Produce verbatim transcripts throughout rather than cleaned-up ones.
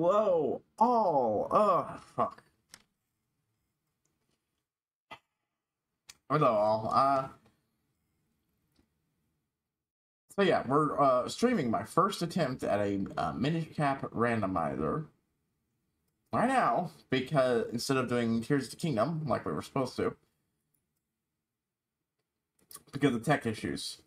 Hello, all. Oh, fuck. Hello, all. Uh, so yeah, we're uh, streaming my first attempt at a uh, Minish Cap randomizer right now, because instead of doing Tears of the Kingdom like we were supposed to, because of tech issues.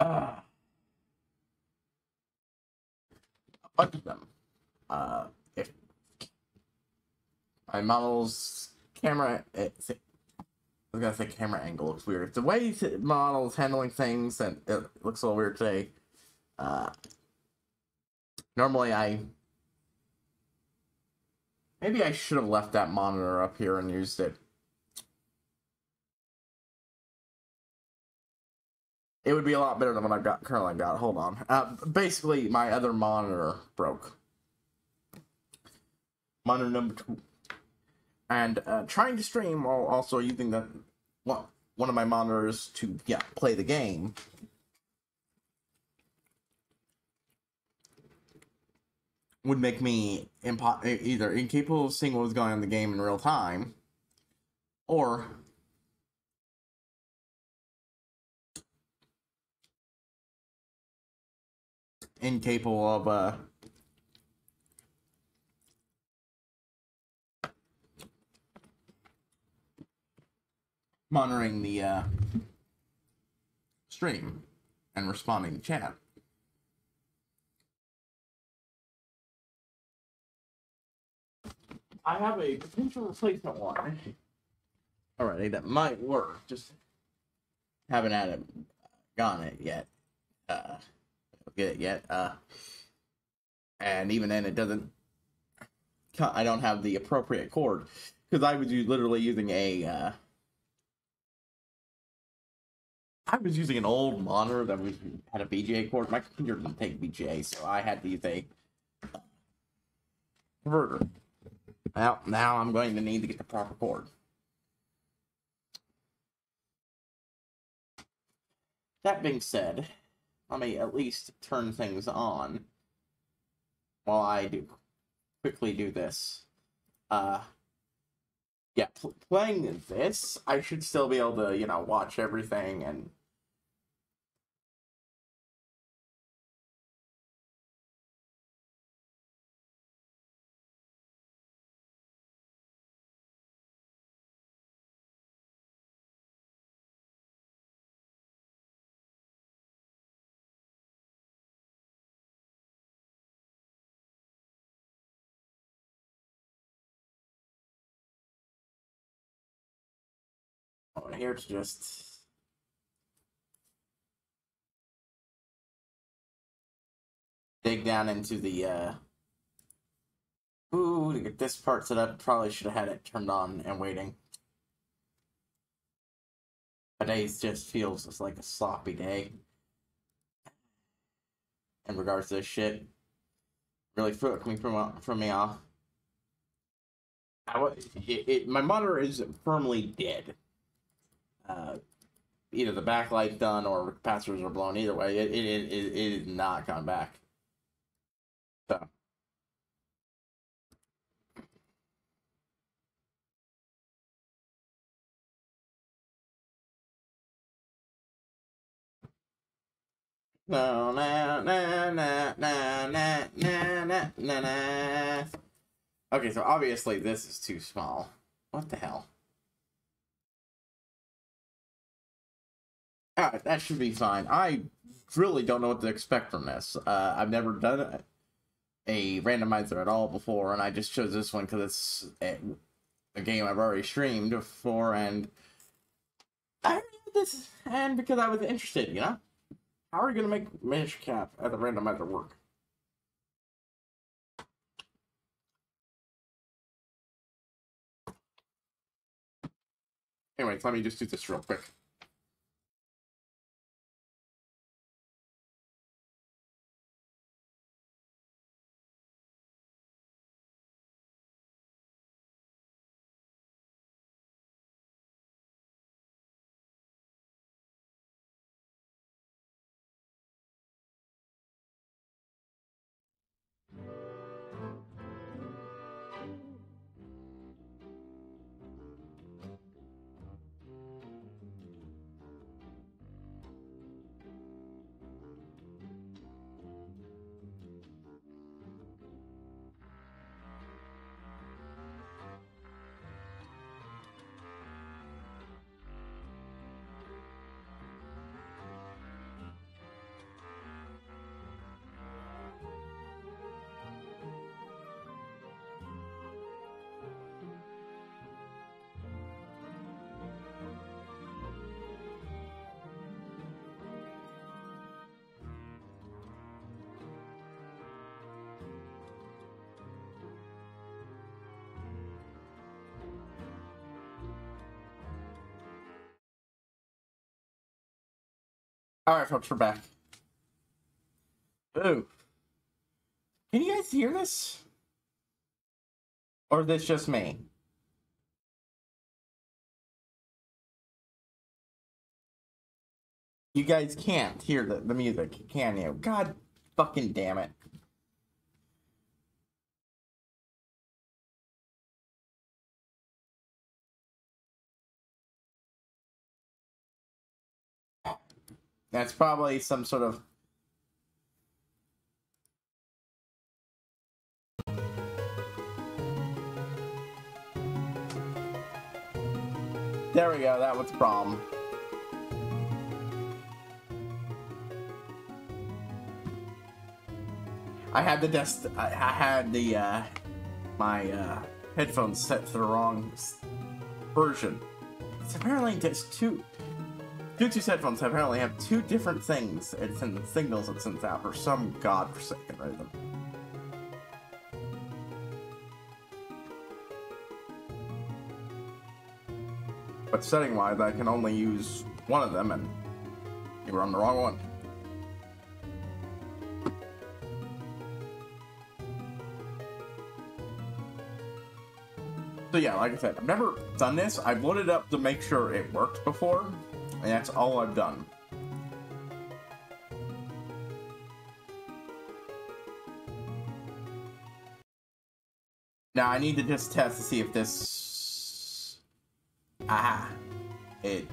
Uh, a bunch of them. Uh, if my model's camera, it's, I was gonna say camera angle looks weird. The way the model is handling things, and it looks a little weird today. Uh, normally I, maybe I should have left that monitor up here and used it. It would be a lot better than what I've got currently got. Hold on. Uh, basically, my other monitor broke. Monitor number two. And uh, trying to stream while also using the well, one of my monitors to yeah play the game. Would make me impo either incapable of seeing what was going on in the game in real time. Or... incapable of uh monitoring the uh stream and responding to chat. I have a potential replacement one already that might work, just haven't had it gone it yet. Uh get it yet, uh, and even then it doesn't, I don't have the appropriate cord, because I was literally using a, uh, I was using an old monitor that was, had a V G A cord. My computer didn't take V G A, so I had to use a converter. Well, now I'm going to need to get the proper cord. That being said, I may at least turn things on while I do quickly do this. Uh, yeah, pl playing this, I should still be able to, you know, watch everything and here it's just dig down into the uh ooh to get this part set up. Probably should have had it turned on and waiting. Today just feels just like a sloppy day in regards to this shit. Really threw it coming from from me off. I, it, it, my monitor is firmly dead. Uh, either the backlight done or capacitors are blown. Either way, it it it it, it is not gone back. So no, na na na na na na na na na. Okay, so obviously this is too small. What the hell? Ah, that should be fine. I really don't know what to expect from this. Uh, I've never done a, a randomizer at all before, and I just chose this one because it's a, a game I've already streamed before, and I this, and because I was interested, you know? How are you going to make Minish Cap at the randomizer work? Anyways, let me just do this real quick. Alright, folks, we're back. Ooh. Can you guys hear this? Or is this just me? You guys can't hear the, the music, can you? God fucking damn it. That's probably some sort of... There we go, that was the problem. I had the desk, I, I had the, uh, my, uh, headphones set to the wrong version. It's apparently just two... Bluetooth headphones apparently have two different things it sends signals it sends out for some godforsaken reason. But setting wise, I can only use one of them, and you were on the wrong one. So yeah, like I said, I've never done this. I've loaded up to make sure it worked before. And that's all I've done. Now I need to just test to see if this... Aha. It...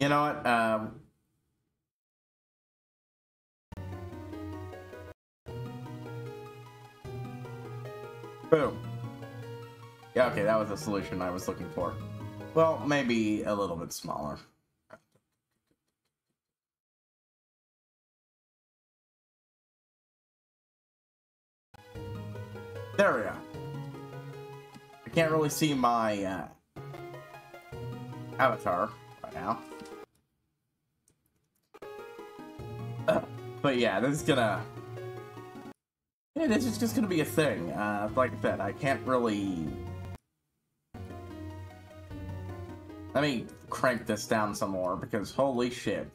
You know what? Um... Boom. Yeah, okay, that was the solution I was looking for. Well, maybe a little bit smaller. There we go. I can't really see my uh, avatar right now. Uh, but yeah, this is gonna... Yeah, this is just gonna be a thing. Uh, like I said, I can't really... Let me crank this down some more, because holy shit.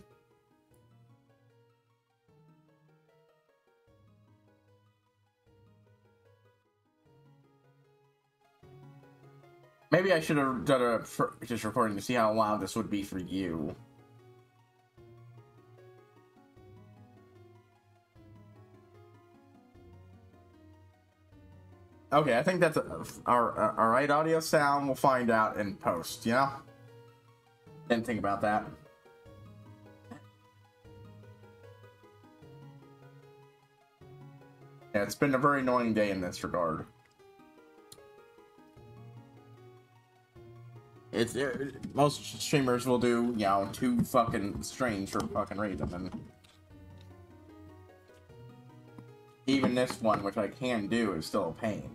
Maybe I should have done a for just recording to see how loud this would be for you. Okay, I think that's a, our, our right audio sound. We'll find out in post, you know? Didn't think about that. Yeah, it's been a very annoying day in this regard. It's it, most streamers will do, you know, two fucking streams for fucking reason, and even this one, which I can do, is still a pain.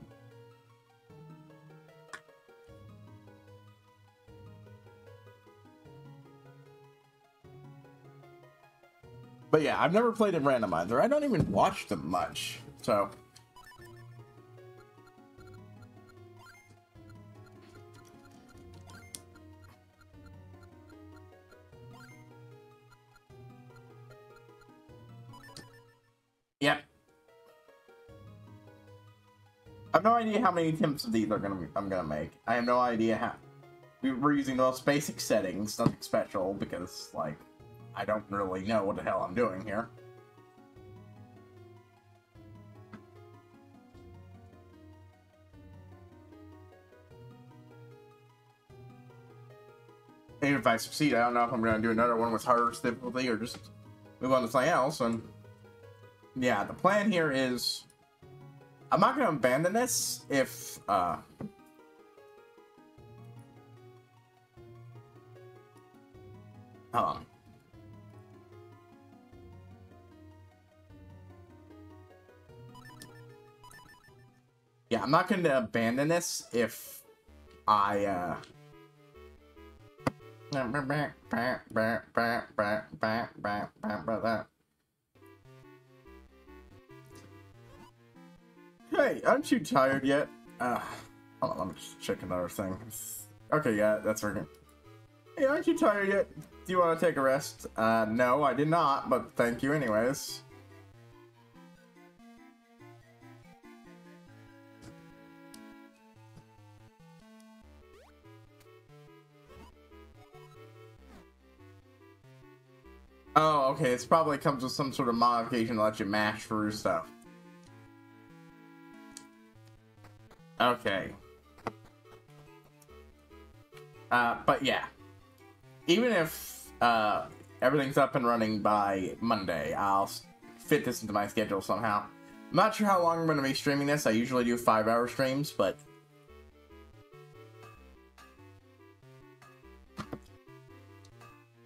But yeah, I've never played a randomizer. I don't even watch them much, so... Yep. I have no idea how many attempts of these are gonna be, I'm gonna make. I have no idea how. We we're using the most basic settings, nothing special, because like I don't really know what the hell I'm doing here. And if I succeed, I don't know if I'm gonna do another one with harder difficulty or just move on to something else. And yeah, the plan here is, I'm not gonna abandon this if uh hold on. Yeah, I'm not gonna abandon this if I uh Hey, aren't you tired yet? Uh, hold on, I'm just checking another thing. Okay, yeah, that's working. Hey, aren't you tired yet? Do you want to take a rest? Uh, no, I did not, but thank you anyways. Oh, okay, it's probably comes with some sort of modification to let you mash through stuff. Okay. Uh, but yeah. Even if uh, everything's up and running by Monday, I'll fit this into my schedule somehow. I'm not sure how long I'm going to be streaming this. I usually do five hour streams, but...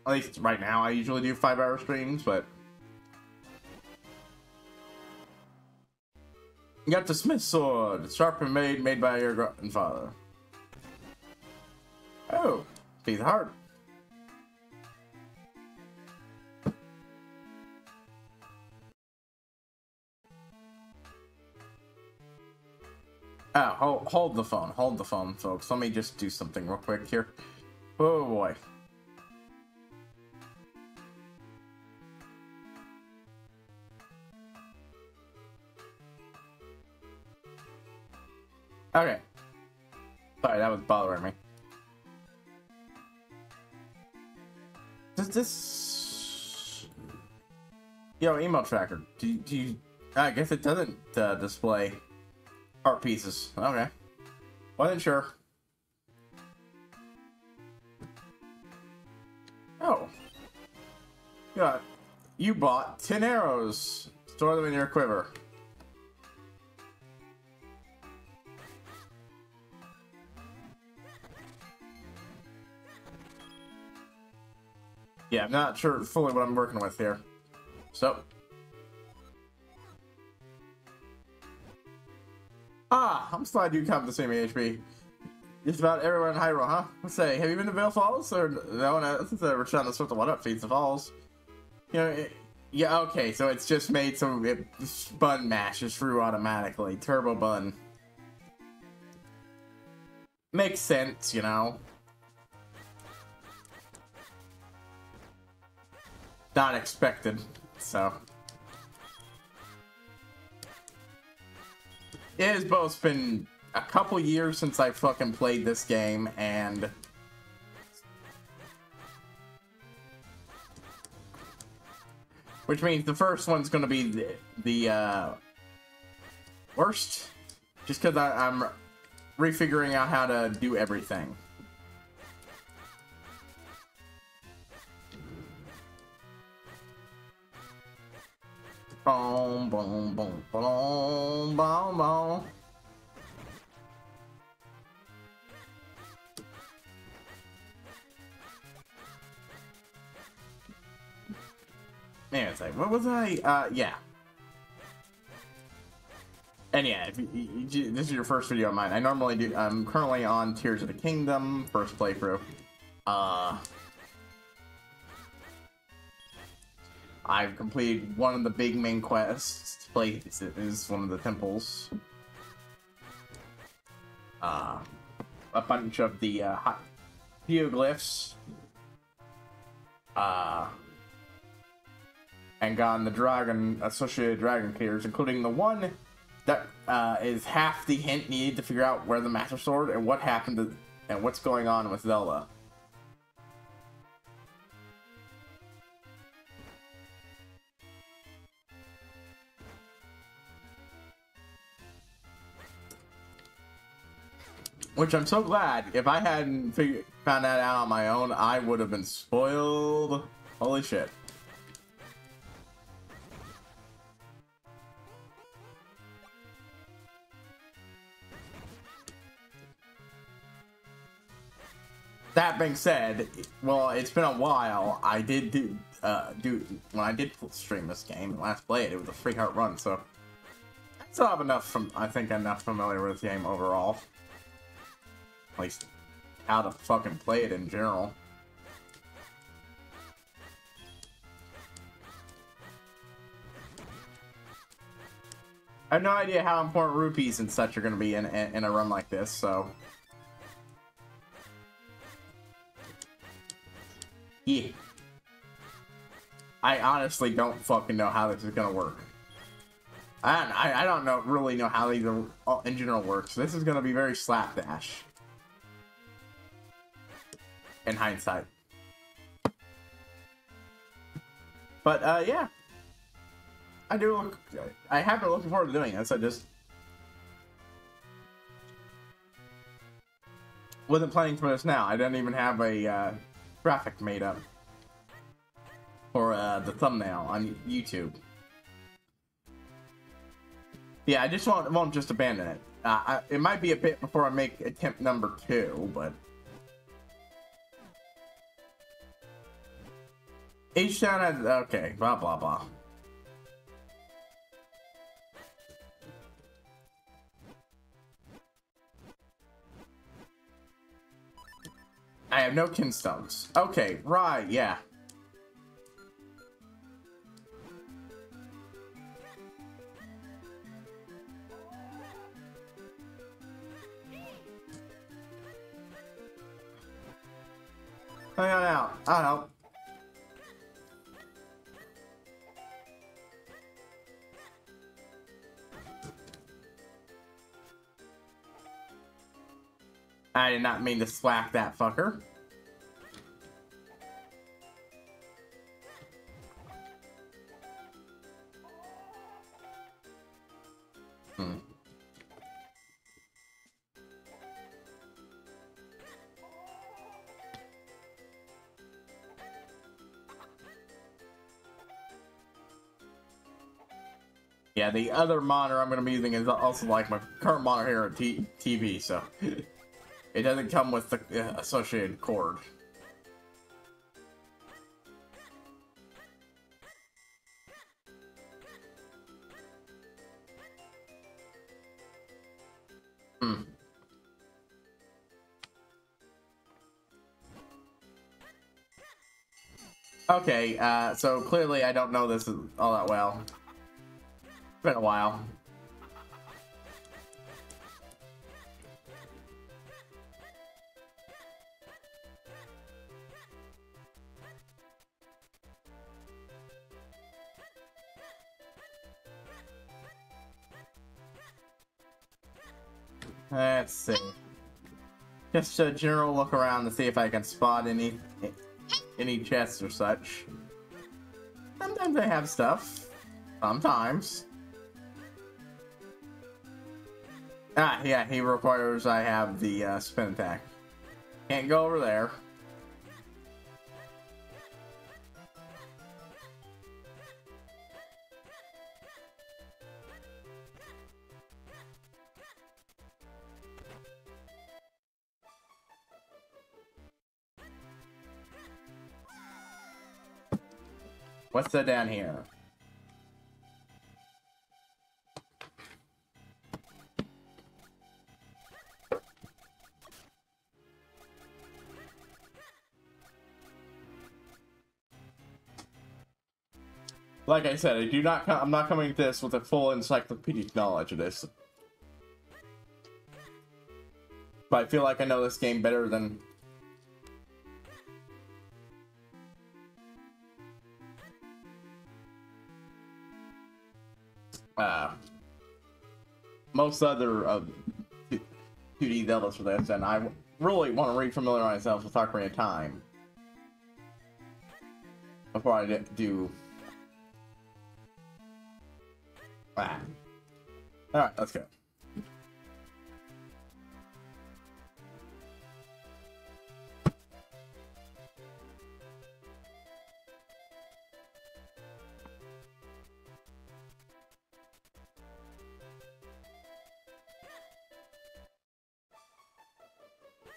At least right now, I usually do five hour streams, but... You got the Smith Sword, sharp and made, made by your grandfather. Oh, he's hard. Oh, hold, hold the phone, hold the phone, folks. Let me just do something real quick here. Oh, boy. Okay. Sorry, that was bothering me. Does this... Yo, email tracker. Do you... Do you... I guess it doesn't uh, display art pieces. Okay. Wasn't sure. Oh. Yeah. You bought ten arrows. Store them in your quiver. Yeah, I'm not sure fully what I'm working with here. So. Ah, I'm glad you come to see me, H B. Just about everyone in Hyrule, huh? Let's say, have you been to Veil Falls? Or no one since I ever trying to sort the one up feeds the falls. You know, it, yeah, okay, so it's just made so it bun mashes through automatically. Turbo bun. Makes sense, you know. Not expected, so. It has both been a couple years since I fucking played this game, and... Which means the first one's gonna be the, the uh, worst, just because I'm refiguring out how to do everything. Boom, boom, boom, boom, boom, boom. Man, it's like, what was I? Uh, yeah. And yeah, if you, you, you, this is your first video of mine. I normally do, I'm currently on Tears of the Kingdom, first playthrough. Uh... I've completed one of the big main quests. Place is one of the temples. Uh, a bunch of the uh, hieroglyphs. Uh, and gone the dragon associated dragon clears, including the one that uh, is half the hint needed to figure out where the Master Sword and what happened to, and what's going on with Zelda. Which I'm so glad. If I hadn't figured, found that out on my own, I would have been spoiled. Holy shit. That being said, well, it's been a while. I did do, uh, do when I did stream this game and last play it, it was a free heart run, so I still have enough from, I think, enough familiar with the game overall. At least, how to fucking play it in general. I have no idea how important rupees and such are going to be in, in, in a run like this, so... Yeah. I honestly don't fucking know how this is going to work. I don't, I, I don't know, really know how these are, in general works. This is going to be very slapdash. In hindsight. But, uh, yeah. I do look... I have been looking forward to doing this. I just... wasn't planning for this now. I didn't even have a, uh, graphic made up. For, uh, the thumbnail on YouTube. Yeah, I just won't, won't just abandon it. Uh, I, it might be a bit before I make attempt number two, but... Each town has... Okay, blah, blah, blah. I have no Kinstones. Okay, right, yeah. Hang on out. I'll help. I did not mean to slack that fucker. Hmm. Yeah, the other monitor I'm going to be using is also like my current monitor here on t TV, so... It doesn't come with the uh, associated cord. Hmm. Okay, uh, so clearly I don't know this all that well. It's been a while. Let's see. Just a general look around to see if I can spot any any chests or such. Sometimes they have stuff. Sometimes. Ah, yeah, he requires I have the uh, spin attack. Can't go over there. What's that down here? Like I said, I do not. I'm not coming to this with a full encyclopedic knowledge of this, but I feel like I know this game better than. Uh, most other uh, two D Zeldas for this, and I really want to re-familiarize myself with Ocarina of Time before I do. Ah. All right, let's go.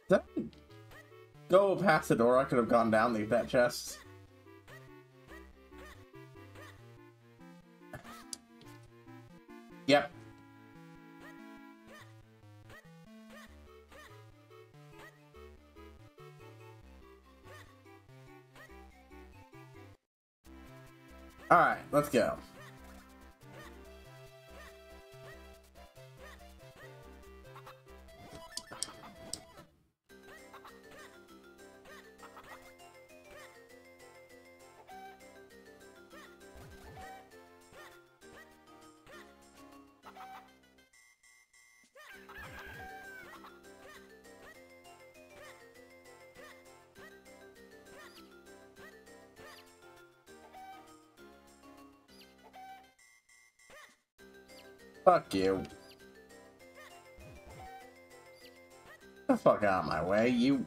Did I go past the door? I could have gone down, leave that chest. Yep. All right, let's go. Fuck you. Get the fuck out of my way, you...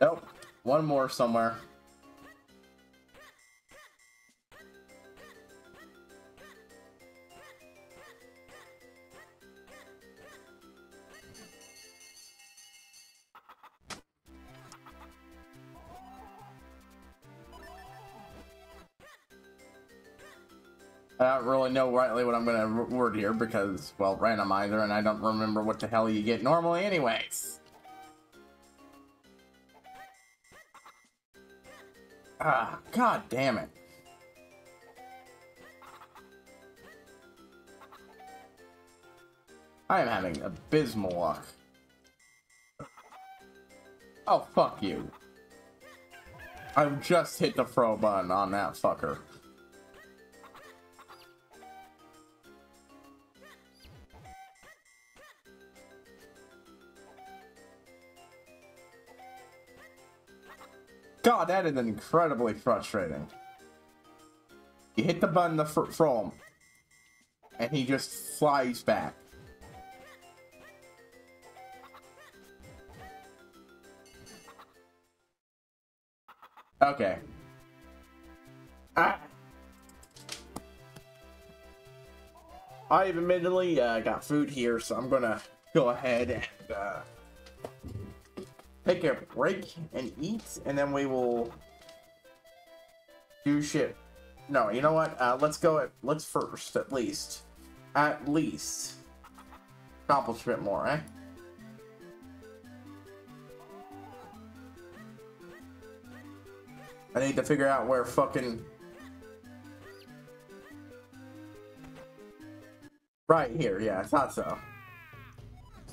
Nope. One more somewhere. I don't really know rightly what I'm gonna word here because, well, randomizer, and I don't remember what the hell you get normally anyways. Ah, god damn it. I am having abysmal luck. Oh, fuck you. I've just hit the throw button on that fucker. God, that is incredibly frustrating. You hit the button to throw him, and he just flies back. Okay. Ah. I've admittedly uh, got food here, so I'm gonna go ahead and... Uh, take a break and eat, and then we will do shit. No, you know what? Uh, let's go at let's first at least, at least accomplish a bit more, eh? I need to figure out where fucking right here. Yeah, I thought so.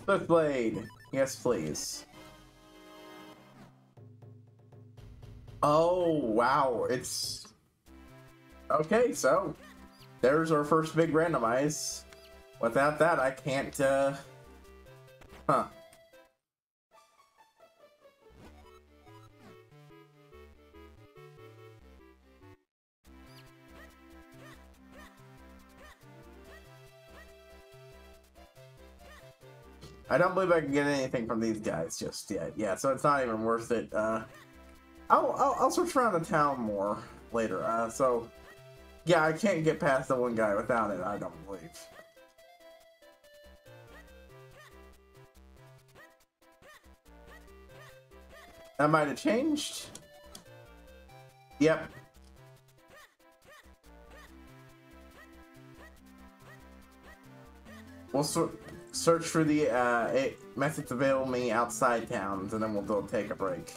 Switchblade, yes, please. Oh, wow, it's... Okay, so, there's our first big randomize. Without that, I can't, uh... Huh. I don't believe I can get anything from these guys just yet. Yeah, so it's not even worth it, uh... I'll, I'll, I'll search around the town more later, uh, so, yeah, I can't get past the one guy without it, I don't believe. That might have changed. Yep. We'll search for the, uh, it methods available me outside towns, and then we'll do take a break.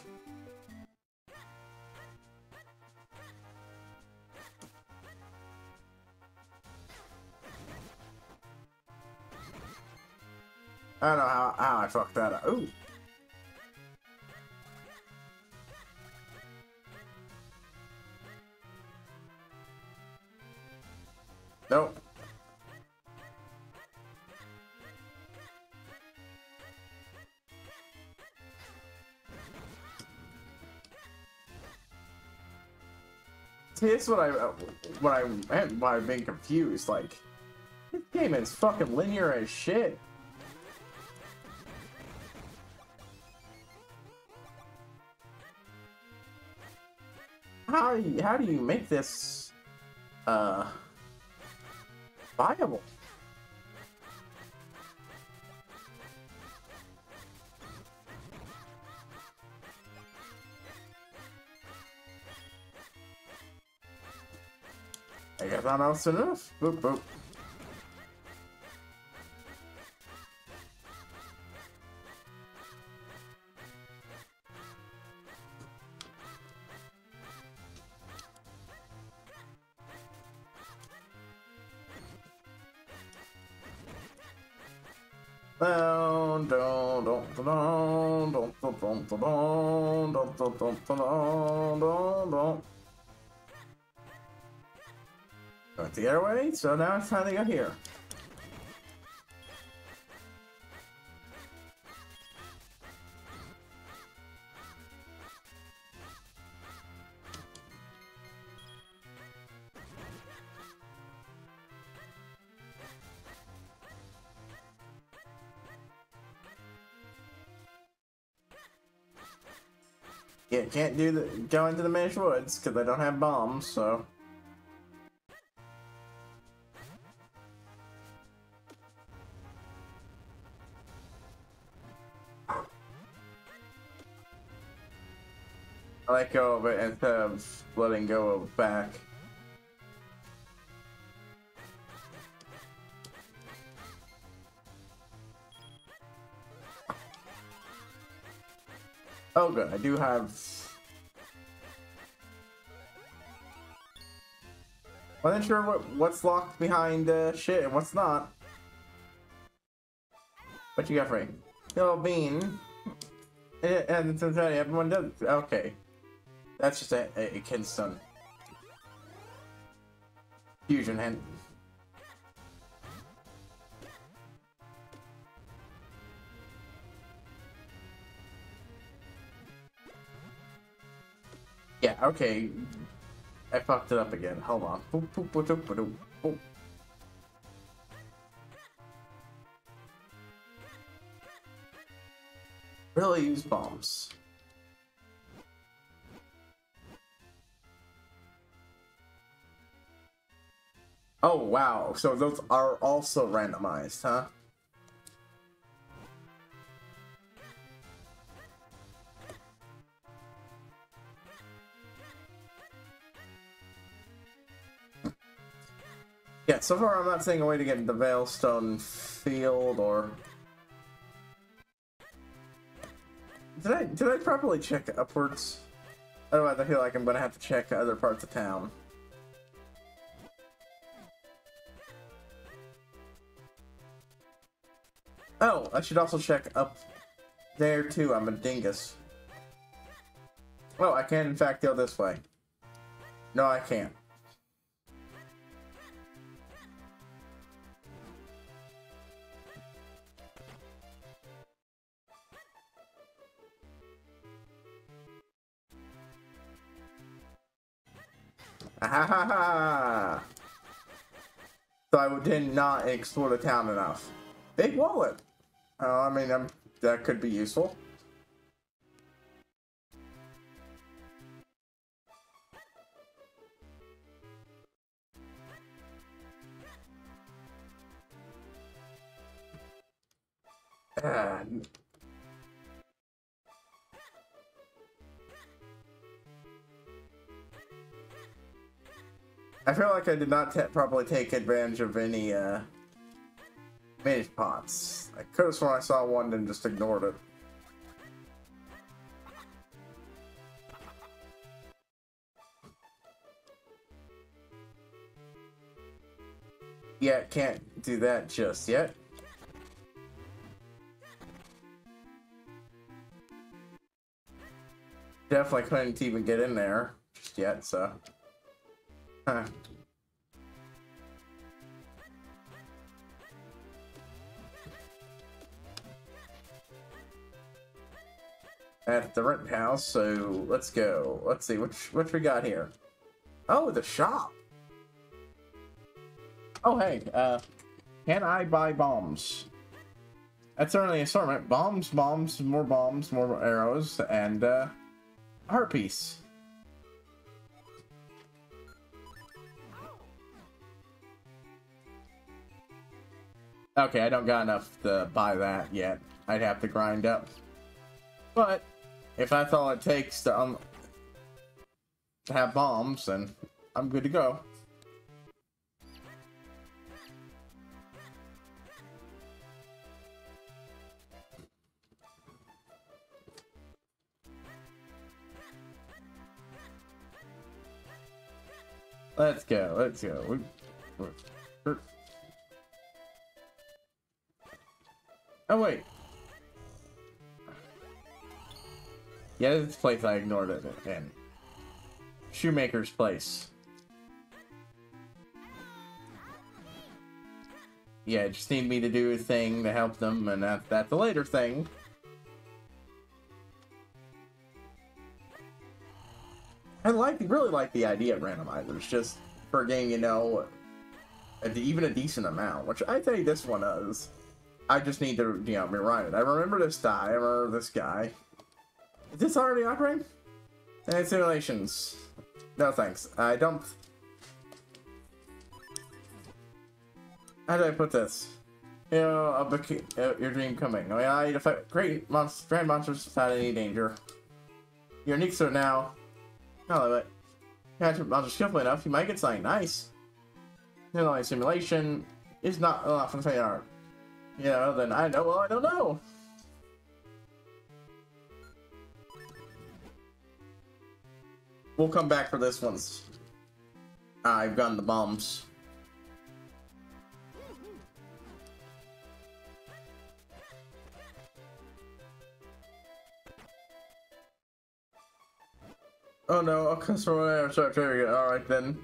I don't know how, how I fucked that up. Ooh. Nope. See, that's what I, what I meant by being confused. Like, this game is fucking linear as shit. How do you, how do you make this uh, viable? I guess I'm else enough. Boop boop. Went the other way, so now it's time to go here. Yeah, can't do the go into the Minish Woods because I don't have bombs, so. I let go of it instead of letting go of back. Oh good, I do have... Wasn't sure what, what's locked behind uh, shit and what's not. What you got for me? Little bean. It, and it's inside, everyone does. Okay. That's just a, a, a Kinstone fusion hint. Yeah, okay. I fucked it up again. Hold on. Boop, boop, boop, boop, boop, boop. Really use bombs. Oh, wow. So those are also randomized, huh? Yeah, so far I'm not seeing a way to get the Vailstone field or... Did I, did I properly check upwards? Otherwise I feel like I'm gonna have to check other parts of town. Oh, I should also check up there too, I'm a dingus. Oh, I can in fact go this way. No, I can't. Ha ha ha! So I did not explore the town enough. Big wallet! Oh, uh, I mean, I'm, that could be useful. Uh, I feel like I did not t properly take advantage of any uh, minish pots. I could have sworn I saw one and just ignored it. Yeah, can't do that just yet. Definitely couldn't even get in there just yet, so... Huh. At the rent house, so let's go. Let's see which which we got here. Oh, the shop. Oh hey, uh, can I buy bombs? That's certainly an assortment: bombs, bombs, more bombs, more arrows, and uh, a heart piece. Okay, I don't got enough to buy that yet. I'd have to grind up. But if that's all it takes to, um, to have bombs, then I'm good to go. Let's go, let's go. Oh wait. Yeah, this place I ignored it in. Shoemaker's place. Yeah, just need me to do a thing to help them, and that, that's a later thing. I like, really like the idea of randomizers, just for a game, you know, a, even a decent amount, which I think this one does. I just need to, you know, rewrite it. I remember this guy. I remember this guy. Is this already operating? It's simulations. No thanks. I don't... How do I put this? You know, a book, uh, your dream coming. Oh, yeah, you fight great monsters, grand monsters without any danger. You're unique, so now. No, but catch monsters skillfully enough, you might get something nice. You know, like simulation is not enough to say art. You know, then I know. Well, I don't know. We'll come back for this once I've gotten the bombs. Oh no, okay, so whatever, so there you go. Alright then.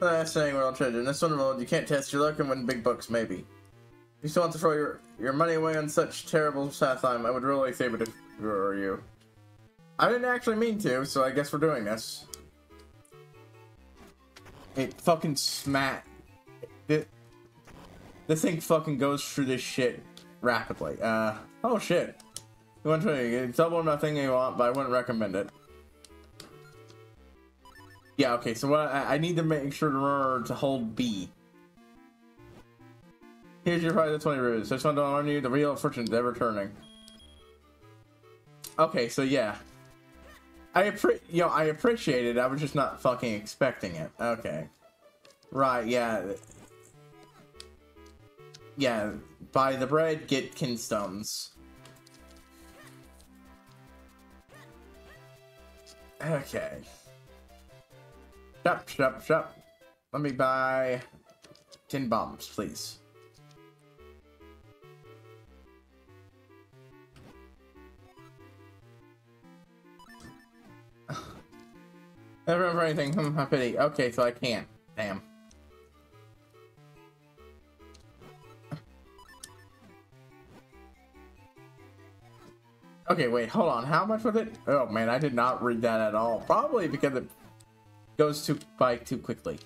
Last thing we're all traded. In this one world, you can't test your luck and win big bucks, maybe. You still want to throw your, your money away on such terrible satire. I would really save it if I were you. I didn't actually mean to, so I guess we're doing this. It fucking smack. It, this thing fucking goes through this shit rapidly. Uh, oh shit. You want to, it's double or nothing you want, but I wouldn't recommend it. Yeah, okay, so what I, I need to make sure to remember to hold B. Here's your prize of twenty rubies. I just want to warn you, the wheel of fortune is ever turning. Okay, so yeah. I appre- you know, I appreciate it, I was just not fucking expecting it. Okay. Right, yeah. Yeah, buy the bread, get Kinstones. Okay. Shop, shop, shop. Let me buy tin bombs, please. I don't remember anything. Hmm, how pity. Okay, so I can't. Damn. Okay, wait, hold on. How much was it? Oh man, I did not read that at all. Probably because it goes to by too quickly.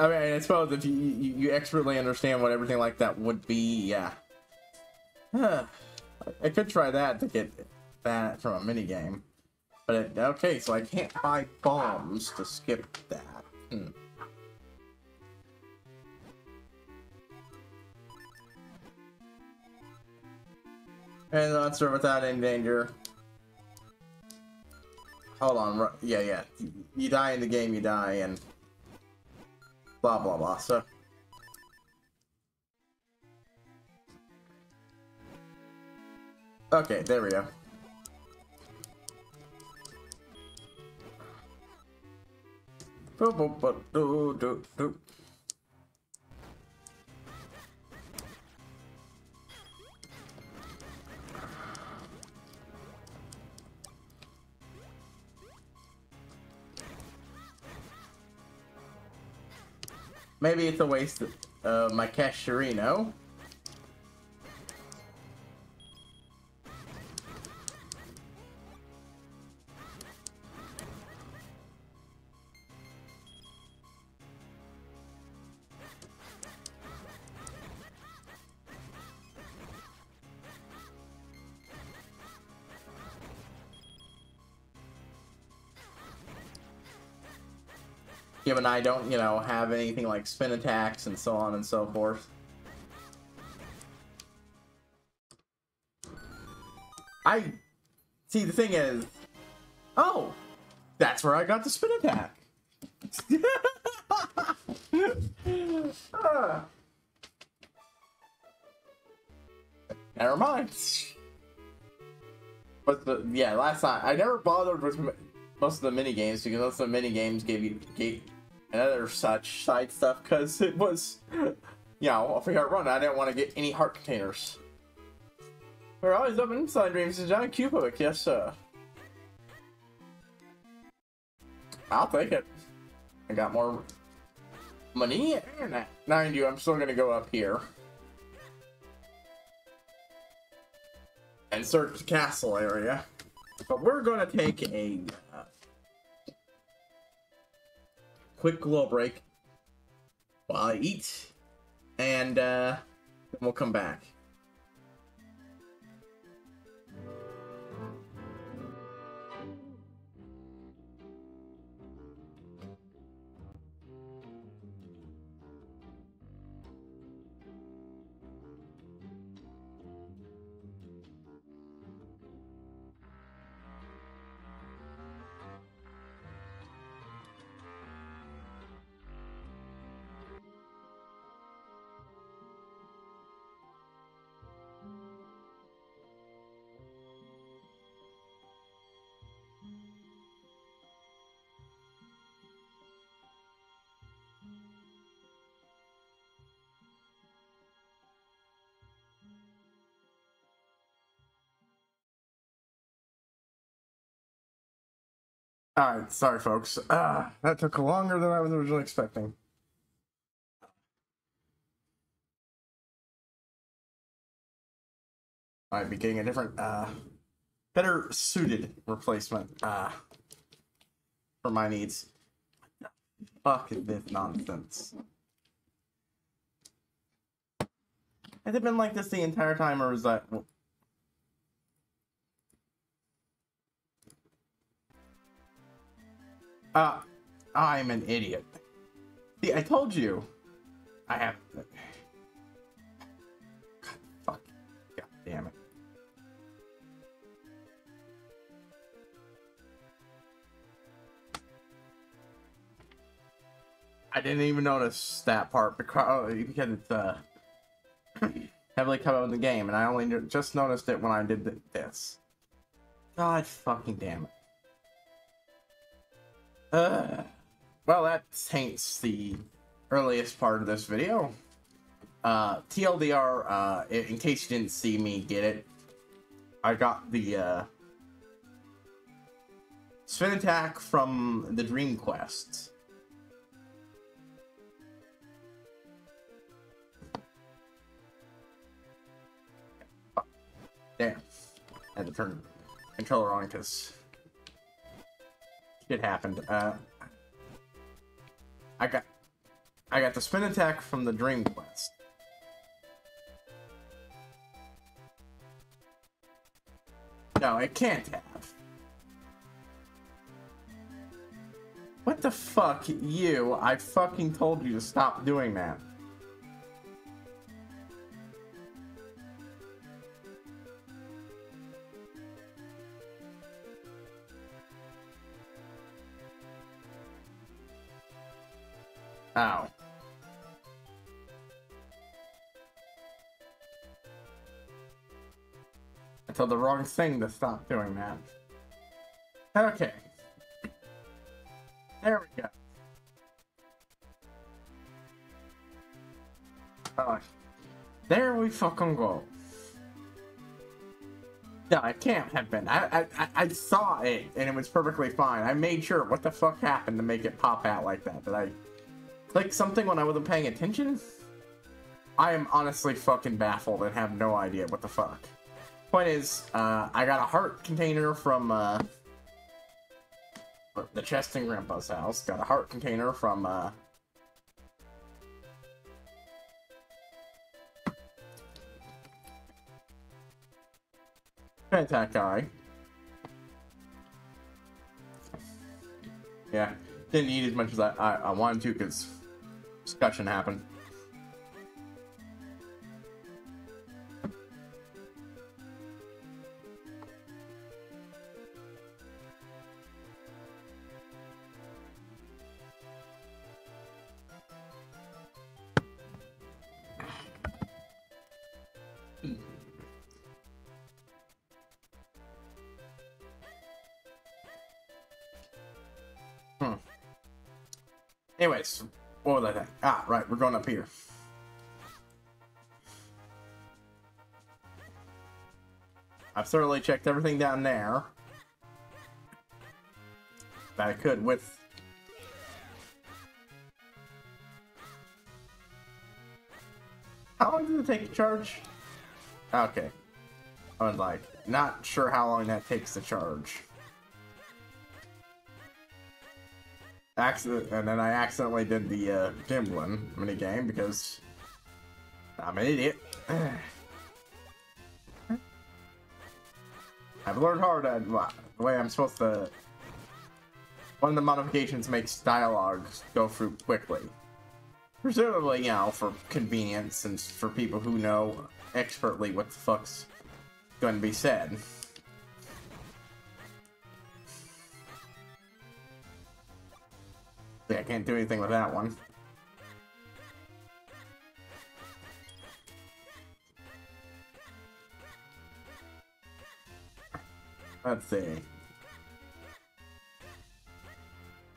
I mean, I suppose if you, you, you expertly understand what everything like that would be, yeah. Huh. I could try that to get that from a minigame. But, it, okay, so I can't buy bombs to skip that. Hmm. And the monster without any danger. Hold on, yeah, yeah. You die in the game, you die, and blah blah blah. So, okay, there we go. Boop boop boop doo doo doo. Maybe it's a waste of uh, my Cashirino. Given I don't, you know, have anything like spin attacks and so on and so forth. I... See, the thing is... Oh! That's where I got the spin attack! uh. Never mind. But, the, yeah, last time, I never bothered with most of the minigames, because most of the minigames gave you... Gave, and other such side stuff, because it was, you know, a free heart run. I didn't want to get any heart containers. We're always up inside dreams and John Kupovic, yes sir. I'll take it. I got more money, and mind you, I'm still gonna go up here and search the castle area, but we're gonna take a uh, quick little break while I eat, and uh, we'll come back. Alright, sorry folks. Uh, that took longer than I was originally expecting. Might be getting a different, uh, better suited replacement uh, for my needs. Fuck this nonsense. Has it been like this the entire time, or is that... Uh, I'm an idiot. See, I told you. I have to... God, fuck. God damn it. I didn't even notice that part because, because it's, uh, heavily covered in the game, and I only just noticed it when I did this. God fucking damn it. Uh, well, that taints the earliest part of this video. Uh, T L D R, uh, in case you didn't see me get it, I got the uh, spin attack from the Dream Quest. Damn, I had to turn the controller on because shit happened. Uh, I got, I got the spin attack from the Dream Quest. No, it can't have. What the fuck, you? I fucking told you to stop doing that. Ow. I told the wrong thing to stop doing that. Okay. There we go. Oh, there we fucking go. No, it can't have been. I, I, I saw it, and it was perfectly fine. I made sure what the fuck happened to make it pop out like that, but I... Like something when I wasn't paying attention? I am honestly fucking baffled and have no idea what the fuck. Point is, uh, I got a heart container from, uh... the chest in Grandpa's house. Got a heart container from, uh... Attack guy. Yeah. Didn't eat as much as I, I, I wanted to because discussion happened. Anyways, what was I think? Ah, right, we're going up here. I've thoroughly checked everything down there that I could with... How long did it take to charge? Okay. I was like, not sure how long that takes to charge. Accident, and then I accidentally did the uh, Gimblin minigame because I'm an idiot. I've learned hard at uh, the way I'm supposed to. One of the modifications makes dialogues go through quickly. Presumably, you know, for convenience and for people who know expertly what the fuck's going to be said. Yeah, I can't do anything with that one. Let's see.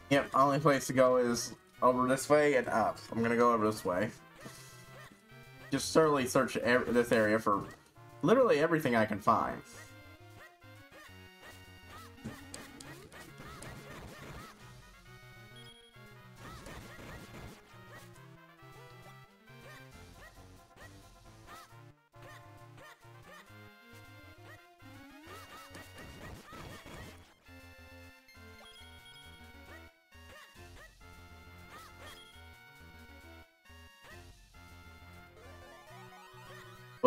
Yep, only place to go is over this way and up. I'm gonna go over this way. Just thoroughly search every, this area for literally everything I can find.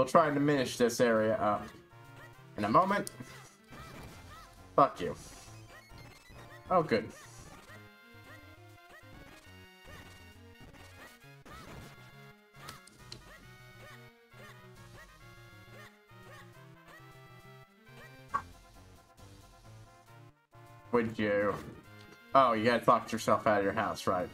We'll try and diminish this area up in a moment. Fuck you. Oh, good. Would you? Oh, you gotta talk yourself out of your house, right?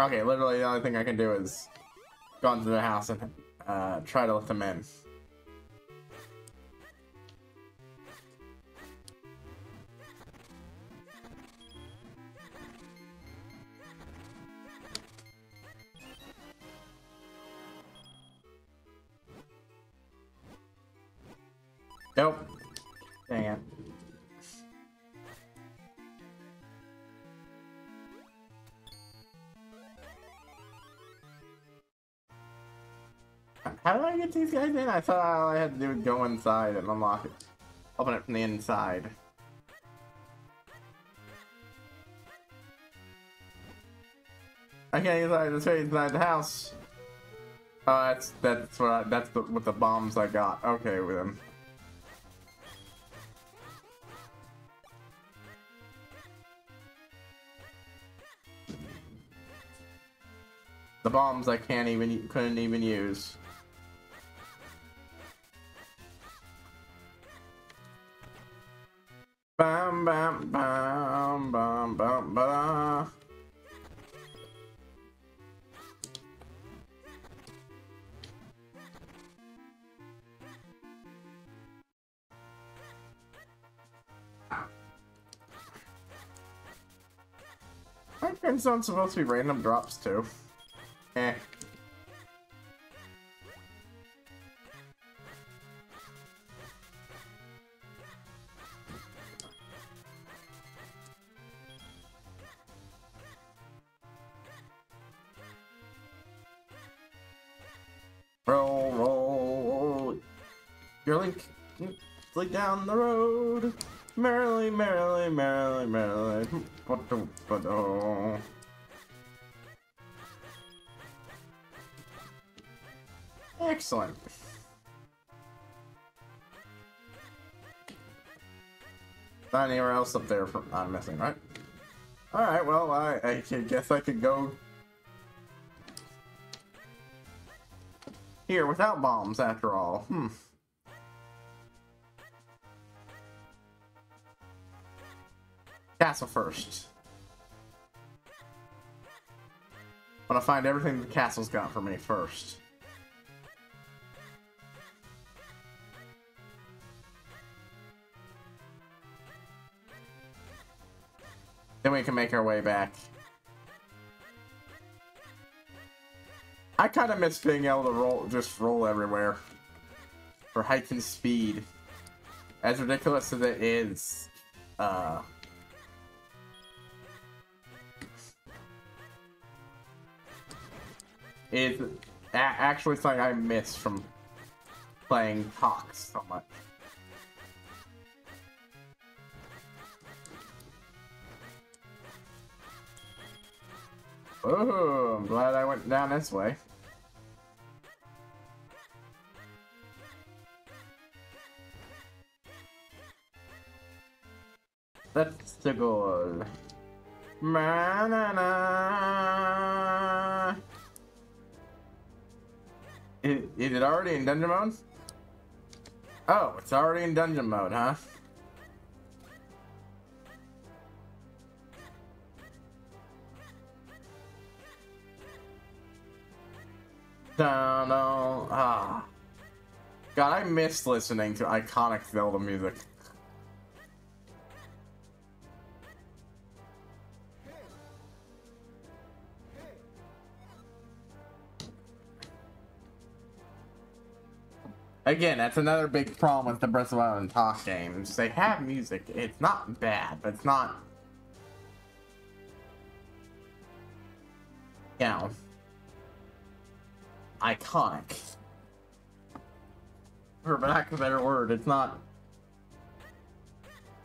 Okay, literally the only thing I can do is go into the house and uh, try to let them in. Nope. Dang it. How do I get these guys in? I thought all I had to do was go inside and unlock it. Open it from the inside. I can't inside the space inside the house. Oh, that's that's what I, that's the, what the bombs I got. Okay, with them. The bombs I can't even couldn't even use. Bam, bam, bam, bam, bam, bam. My Kinstone's supposed to be random drops too. Eh. Like down the road, merrily, merrily, merrily, merrily. Excellent. Not anywhere else up there from I'm missing, right? All right. Well, I I guess I could go here without bombs after all. Hmm. Castle first. I want to find everything the castle's got for me first. Then we can make our way back. I kind of miss being able to roll, just roll everywhere for height and speed. As ridiculous as it is, uh. Is actually something I miss from playing Hawks so much. Oh, I'm glad I went down this way. That's the goal. Ma-na-na. Is it already in dungeon mode? Oh, it's already in dungeon mode, huh? Down, oh, ah. God, I miss listening to iconic Zelda music. Again, that's another big problem with the Breath of the Wild and Hawk games. They have music. It's not bad, but it's not... You know... Iconic. for lack of a better word. It's not.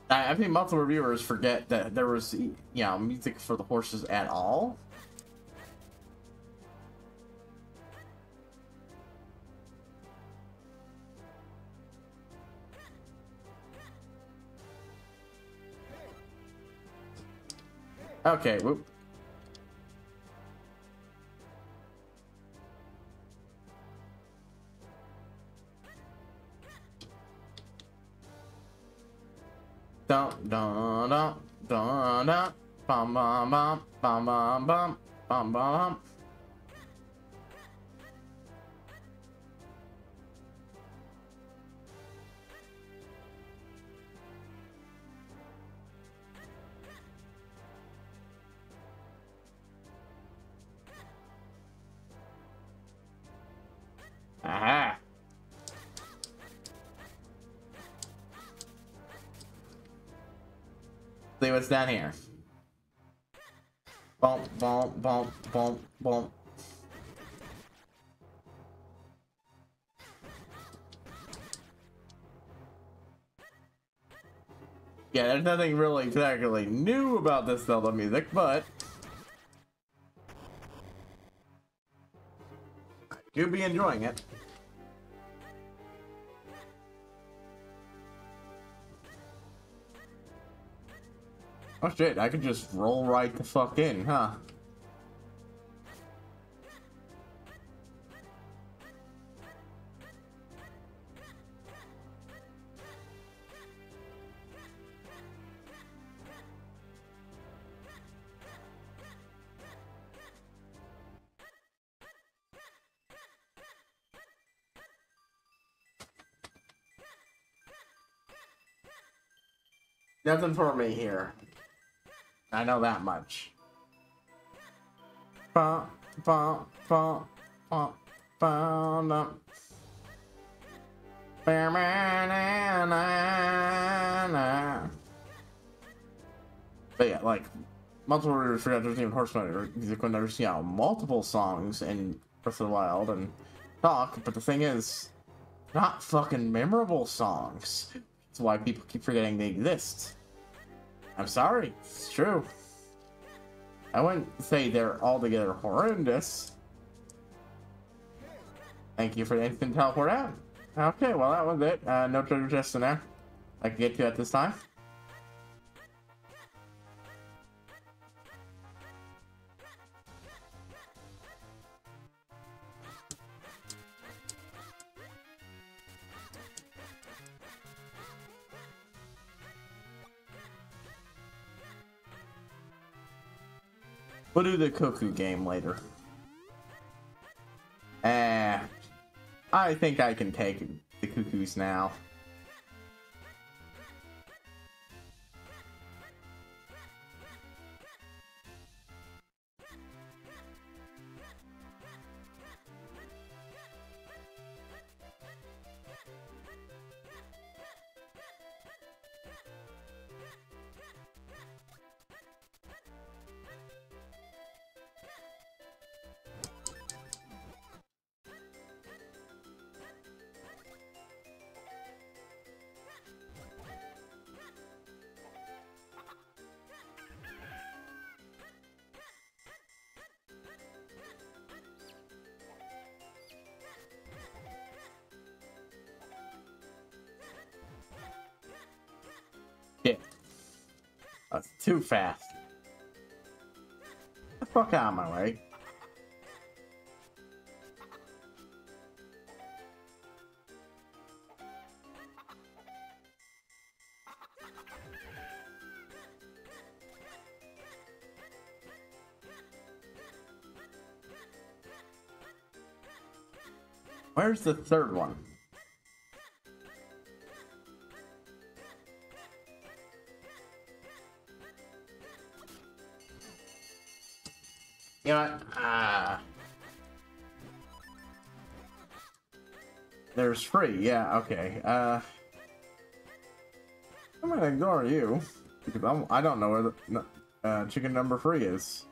I think multiple reviewers forget that there was, you know, music for the horses at all. Okay, whoop. Dun dun dun dun dun bum bum bum bum bum bum bum bum. Aha. See what's down here. Bump, bump, bump, bump, bump. Yeah, there's nothing really exactly new about this Zelda music, but I do be enjoying it. Oh shit, I could just roll right the fuck in, huh? Nothing for me here. I know that much. Ba, ba, ba, ba, ba, ba. But yeah, like, multiple readers forgot there's even horse music when there's, you know, multiple songs in Breath of the Wild and talk, but the thing is, not fucking memorable songs. That's why people keep forgetting they exist. I'm sorry, it's true. I wouldn't say they're altogether horrendous. Thank you for the instant teleport out. Okay, well that was it. Uh, no treasure chest in there. I can get to at this time. We'll do the cuckoo game later. Eh, I think I can take the cuckoos now. Yeah, that's too fast. Get the fuck out of my way. Where's the third one? You know what? Ah. There's free, yeah, okay. Uh, I'm gonna ignore you, because I'm, I don't know where the uh, chicken number three is.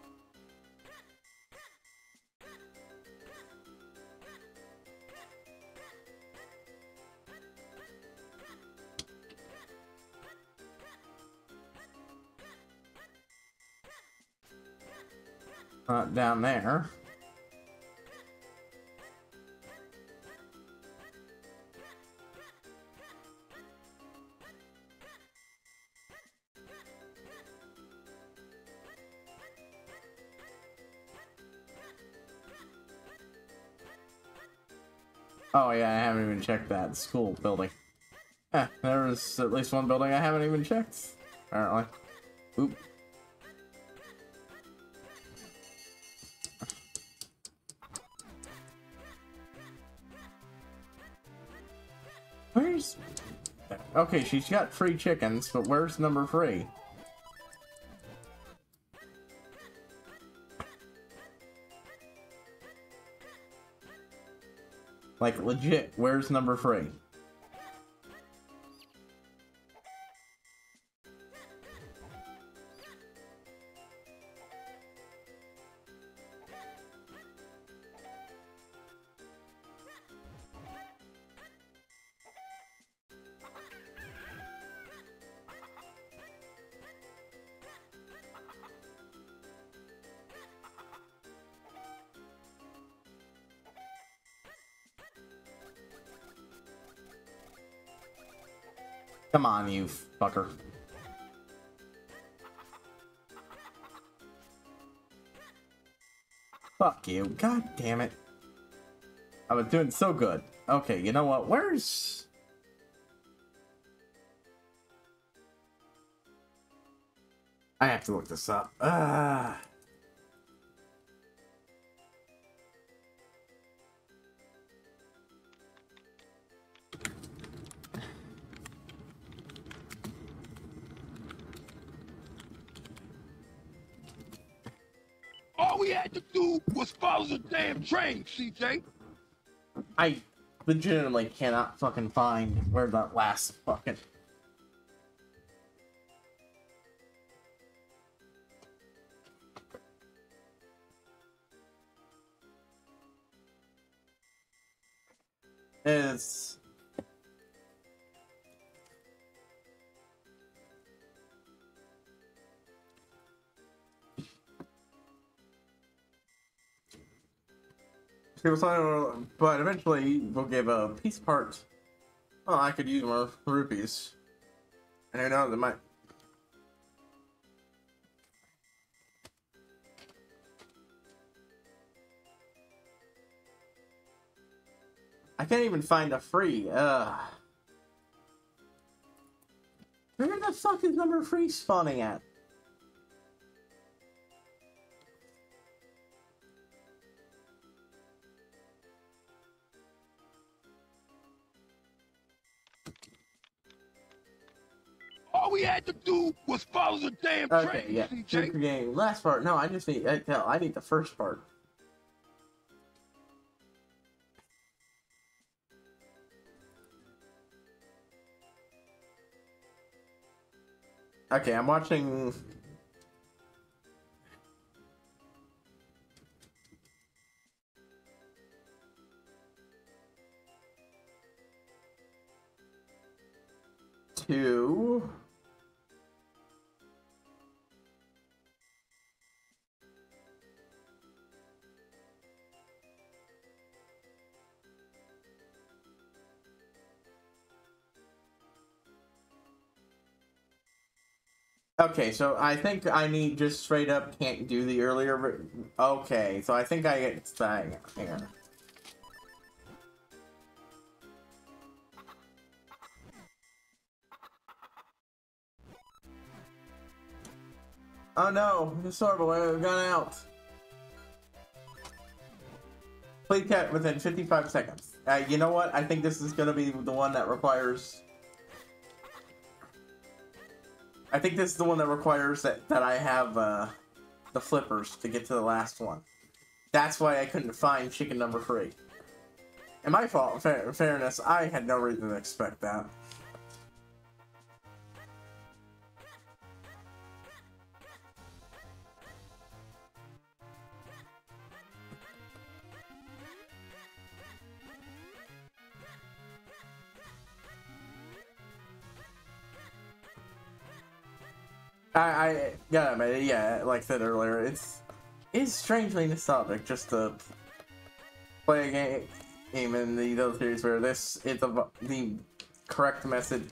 not down there. Oh yeah, I haven't even checked that school building. Eh, there is at least one building I haven't even checked, apparently. Oop. Where's... Okay, she's got free chickens, but where's number three? Like, legit, where's number three? Come on, you fucker. Fuck you. God damn it. I was doing so good. Okay, you know what? Where's... I have to look this up. Ah. Uh... The damn train, C J. I legitimately cannot fucking find where that last fucking is. But eventually, we'll give a piece part. Oh, I could use more rupees. And who knows, it might... I can't even find a free, uh... Where the fuck is number three spawning at? We had to do was follow the damn train. Okay, yeah. C J. Last part. No, I just need. I, no, I need the first part. Okay, I'm watching. Two. Okay, so I think I need just straight up can't do the earlier. Okay, so I think I get stuck here. Oh no, the Sorboy has gone out. Please cut within fifty-five seconds. Uh, you know what? I think this is going to be the one that requires. I think this is the one that requires that, that I have uh, the flippers to get to the last one. That's why I couldn't find chicken number three. And my fault, in fa fairness, I had no reason to expect that. I, I yeah, I mean, yeah, like I said earlier, it's is strangely nostalgic just to play a game, game in the Zelda series where this is the, the correct method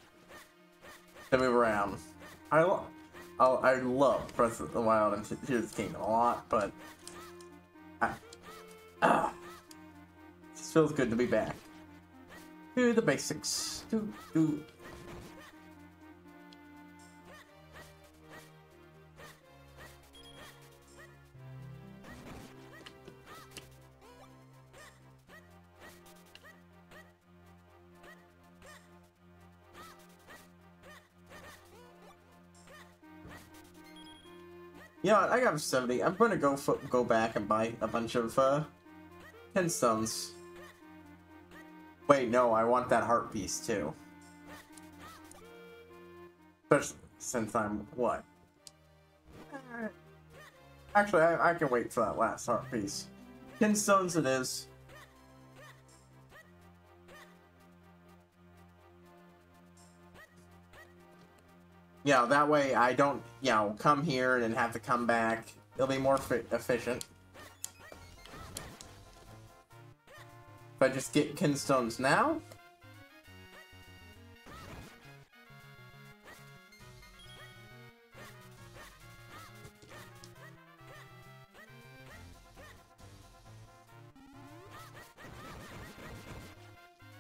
to move around. I, lo I, I love Breath of the Wild and Tears of the Kingdom a lot, but I, uh, it just feels good to be back. Do the basics. Do, do. You know what, I got seventy. I'm gonna go f go back and buy a bunch of uh, Kinstones. Wait, no, I want that heart piece too. Especially since I'm what? Actually, I, I can wait for that last heart piece. Kinstones it is. Yeah, you know, that way I don't, you know, come here and have to come back. It'll be more fi efficient. If I just get Kinstones now.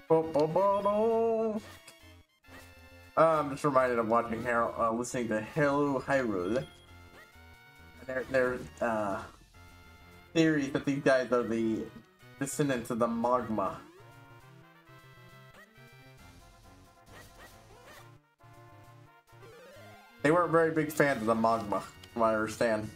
Bo bo bo bo. Uh, I'm just reminded of watching Harold, uh, listening to Hello Hyrule. There, there's uh, theories that these guys are the descendants of the magma. They weren't very big fans of the magma, from what I understand.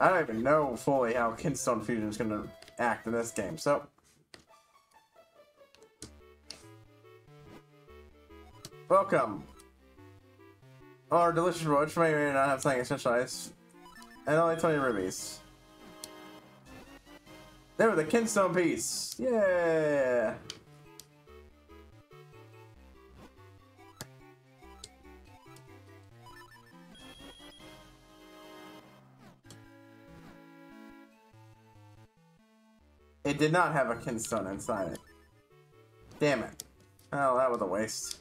I don't even know fully how Kinstone Fusion is going to act in this game, so. Welcome. Our delicious roll, which may or may not have something essential ice. And only twenty rubies. There was a Kinstone piece. Yeah. It did not have a Kinstone inside it. Damn it. Oh, that was a waste.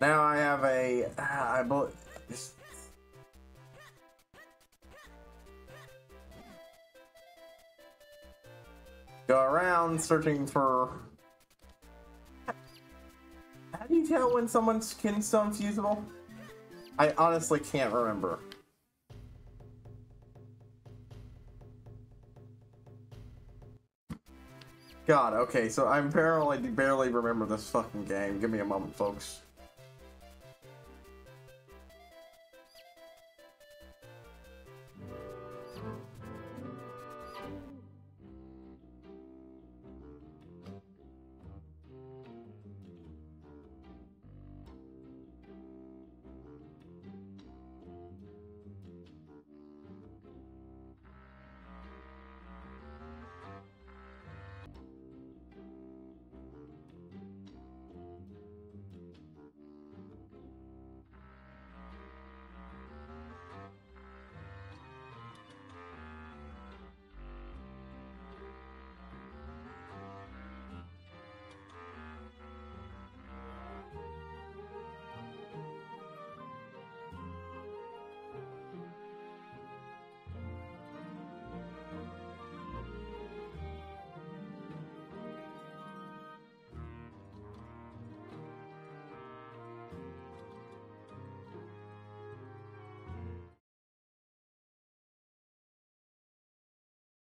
Now I have a... Uh, I believe... Go around searching for... How do you tell when someone's Kinstone fusible? I honestly can't remember. God, okay, so I'm barely, barely remember this fucking game. Give me a moment, folks.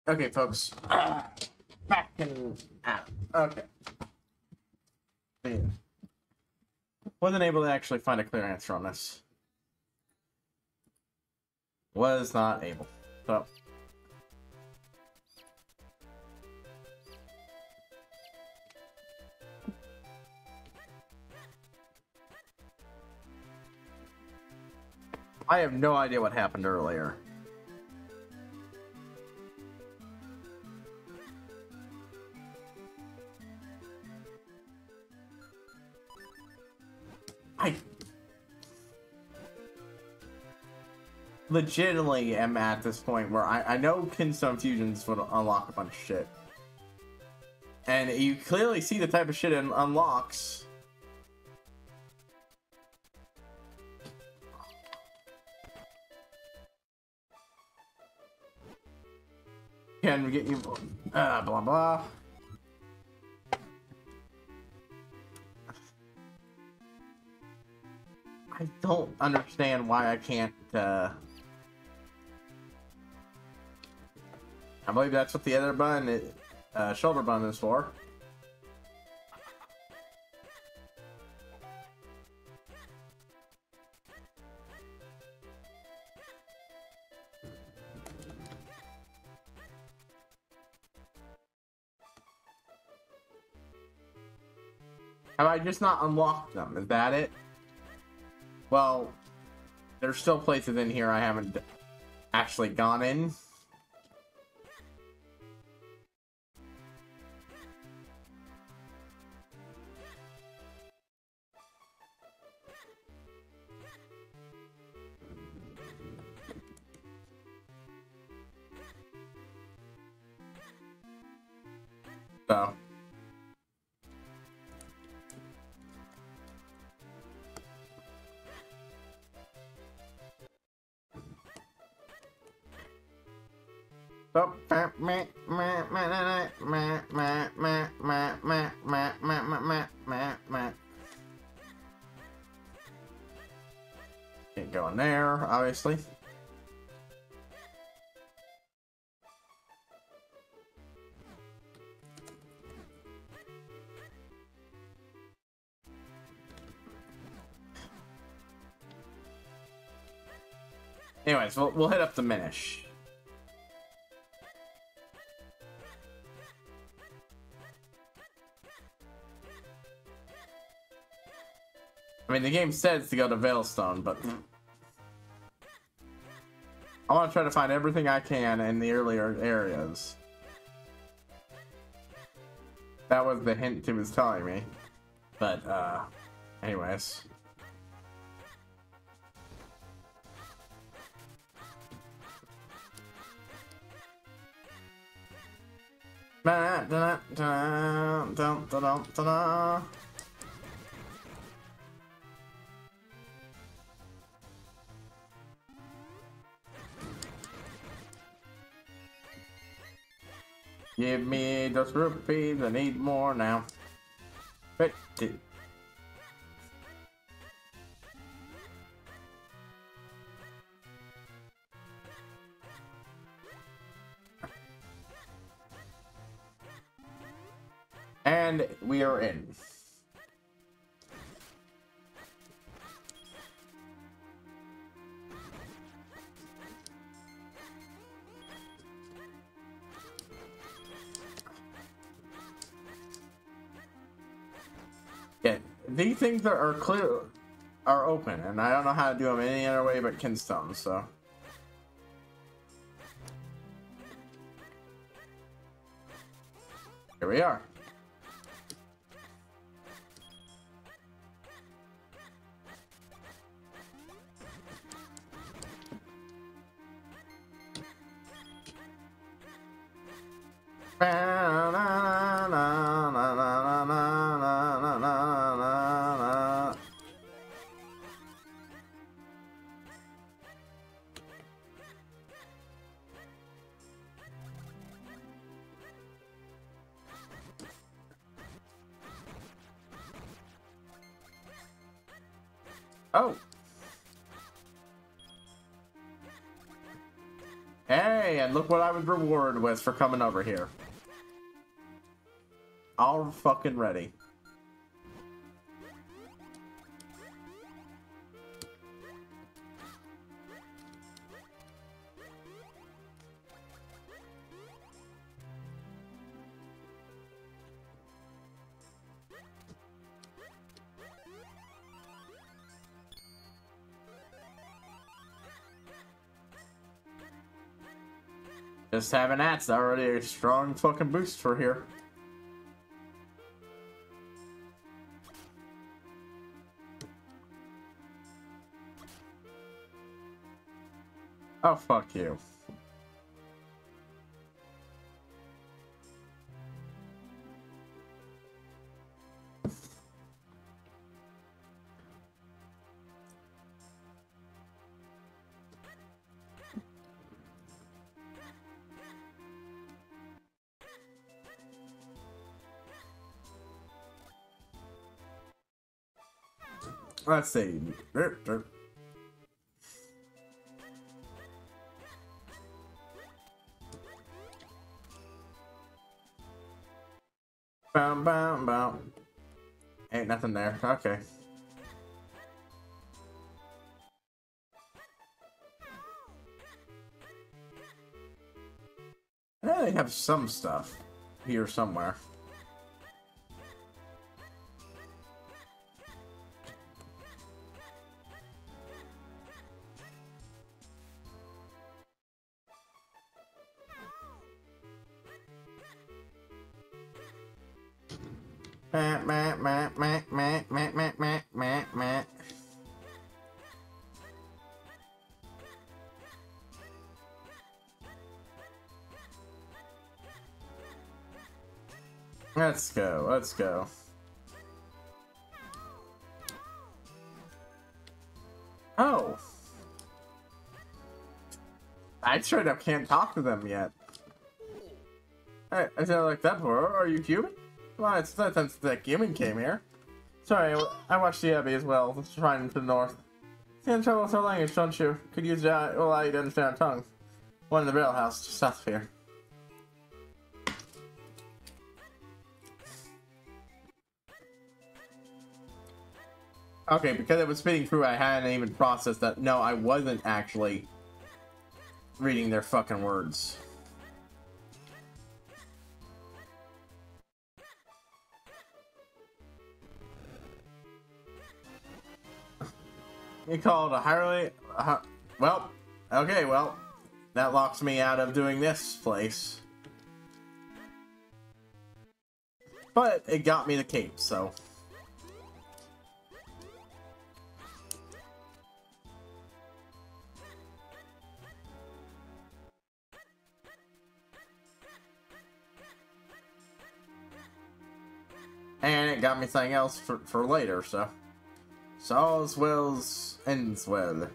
Okay, folks. Uh, back and out. Okay. Yeah. Wasn't able to actually find a clear answer on this. was not able. So I have no idea what happened earlier. I legitimately am at this point where I, I know Kinstone fusions would unlock a bunch of shit. And you clearly see the type of shit it unlocks. Can we get you uh, blah blah. I don't understand why I can't uh I believe that's what the other button uh shoulder button is for. Have I just not unlocked them? Is that it? Well, there's still places in here I haven't actually gone in. So. Can't go in there, obviously. Anyways, we'll we'll hit up the Minish. I mean, the game says to go to Vailstone, but I want to try to find everything I can in the earlier areas. That was the hint Tim was telling me. But, uh, anyways. Give me those rupees, I need more now. fifty. And we are in. These things that are clear are open, and I don't know how to do them any other way but Kinstone, so. Here we are. Oh. Hey, and look what I was rewarded with for coming over here. All fucking ready. Just having that's already a strong fucking boost for here. Oh, fuck you. Let's see. Bow, bow, bow. Ain't nothing there. Okay. I know they have some stuff here somewhere. Let's go, let's go. Oh! I straight up can't talk to them yet. I, I sound like that before. Are you human? Well, it's not since that human came here. Sorry, I watched the Abbey as well. It's trying to the north. You're in trouble with our language, don't you? Could use that will allow you to understand our tongue. One in the barrel house, just south of here. Okay, because it was spinning through, I hadn't even processed that. No, I wasn't actually reading their fucking words. You called a Hyrule. Uh, well, okay, well, that locks me out of doing this place. But it got me the cape, so. And it got me something else for, for later, so. So all's well ends well.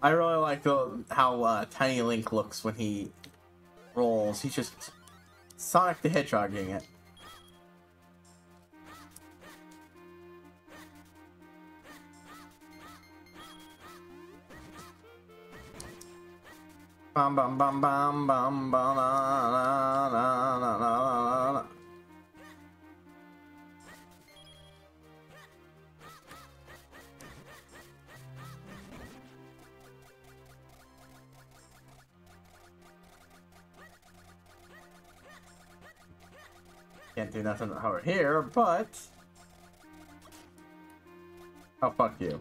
I really like the, how uh, Tiny Link looks when he rolls. He's just Sonic the Hedgehogging it. Bum bum bum bum bum bum la la la la la. Can't do nothing over here, but oh fuck you.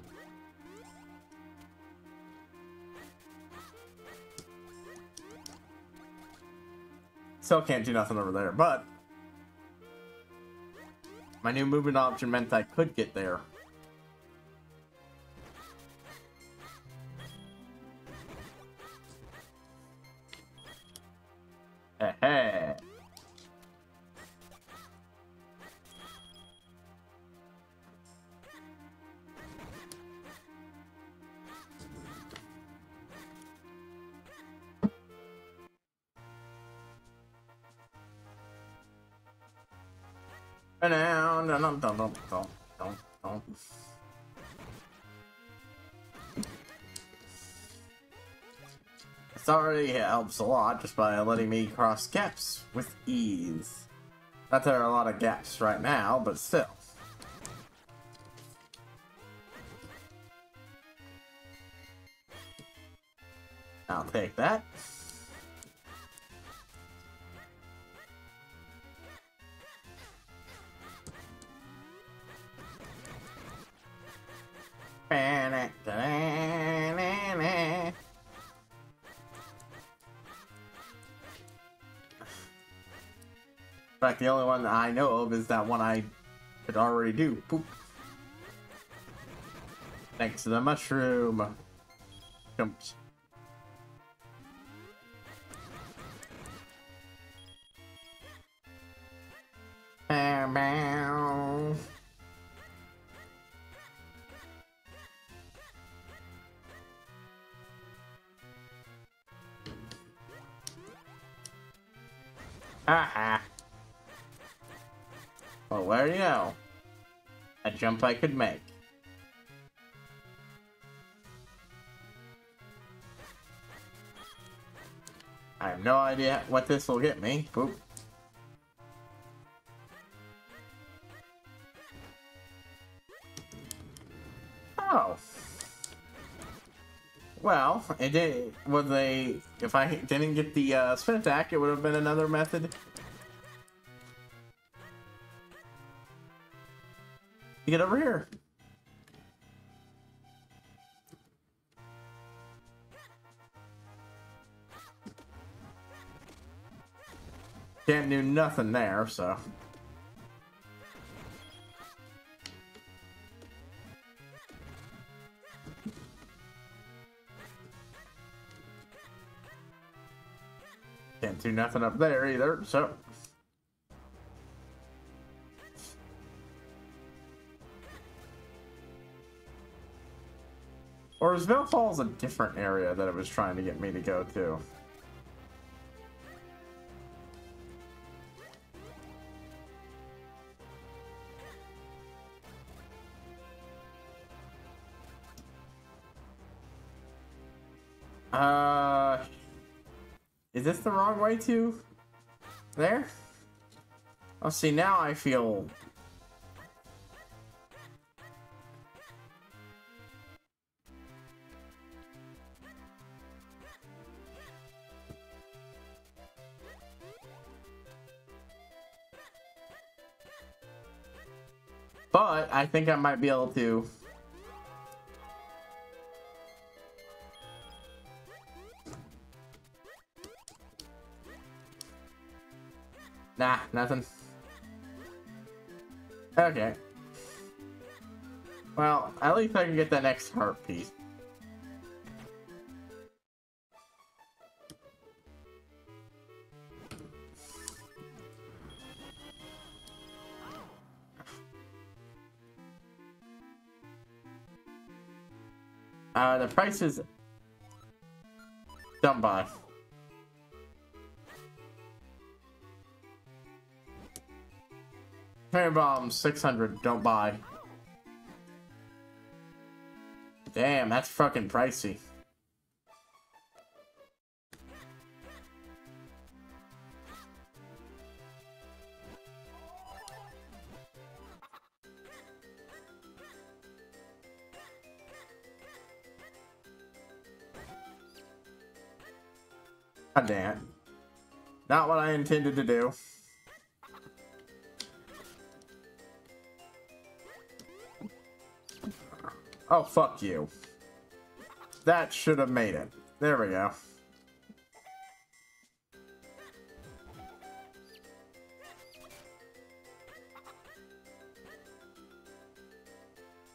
Still can't do nothing over there, but my new movement option meant I could get there. Hey, hey. No, no, no, don't, don't, don't, don't, don't. This already helps a lot just by letting me cross gaps with ease. Not that there are a lot of gaps right now, but still. I'll take that. fact, the only one that I know of is that one I could already do. Poop. Thanks to the mushroom. Jumps. Bow, bow. Ah, well, where do you know? A jump I could make. I have no idea what this will get me. Boop. Oh. Well, it did. Would they? If I didn't get the uh, spin attack, it would have been another method. You get over here. Can't do nothing there, so. Can't do nothing up there either, so. Or is Veil Falls a different area that it was trying to get me to go to? Uh, is this the wrong way to there? Oh, see, now I feel. But I think I might be able to. Nah, nothing. Okay. Well, at least I can get that next heart piece. Uh, the price is done by. Carry bombs, six hundred, don't buy. Damn, that's fucking pricey. God damn it. Not what I intended to do. Oh, fuck you. That should have made it. There we go.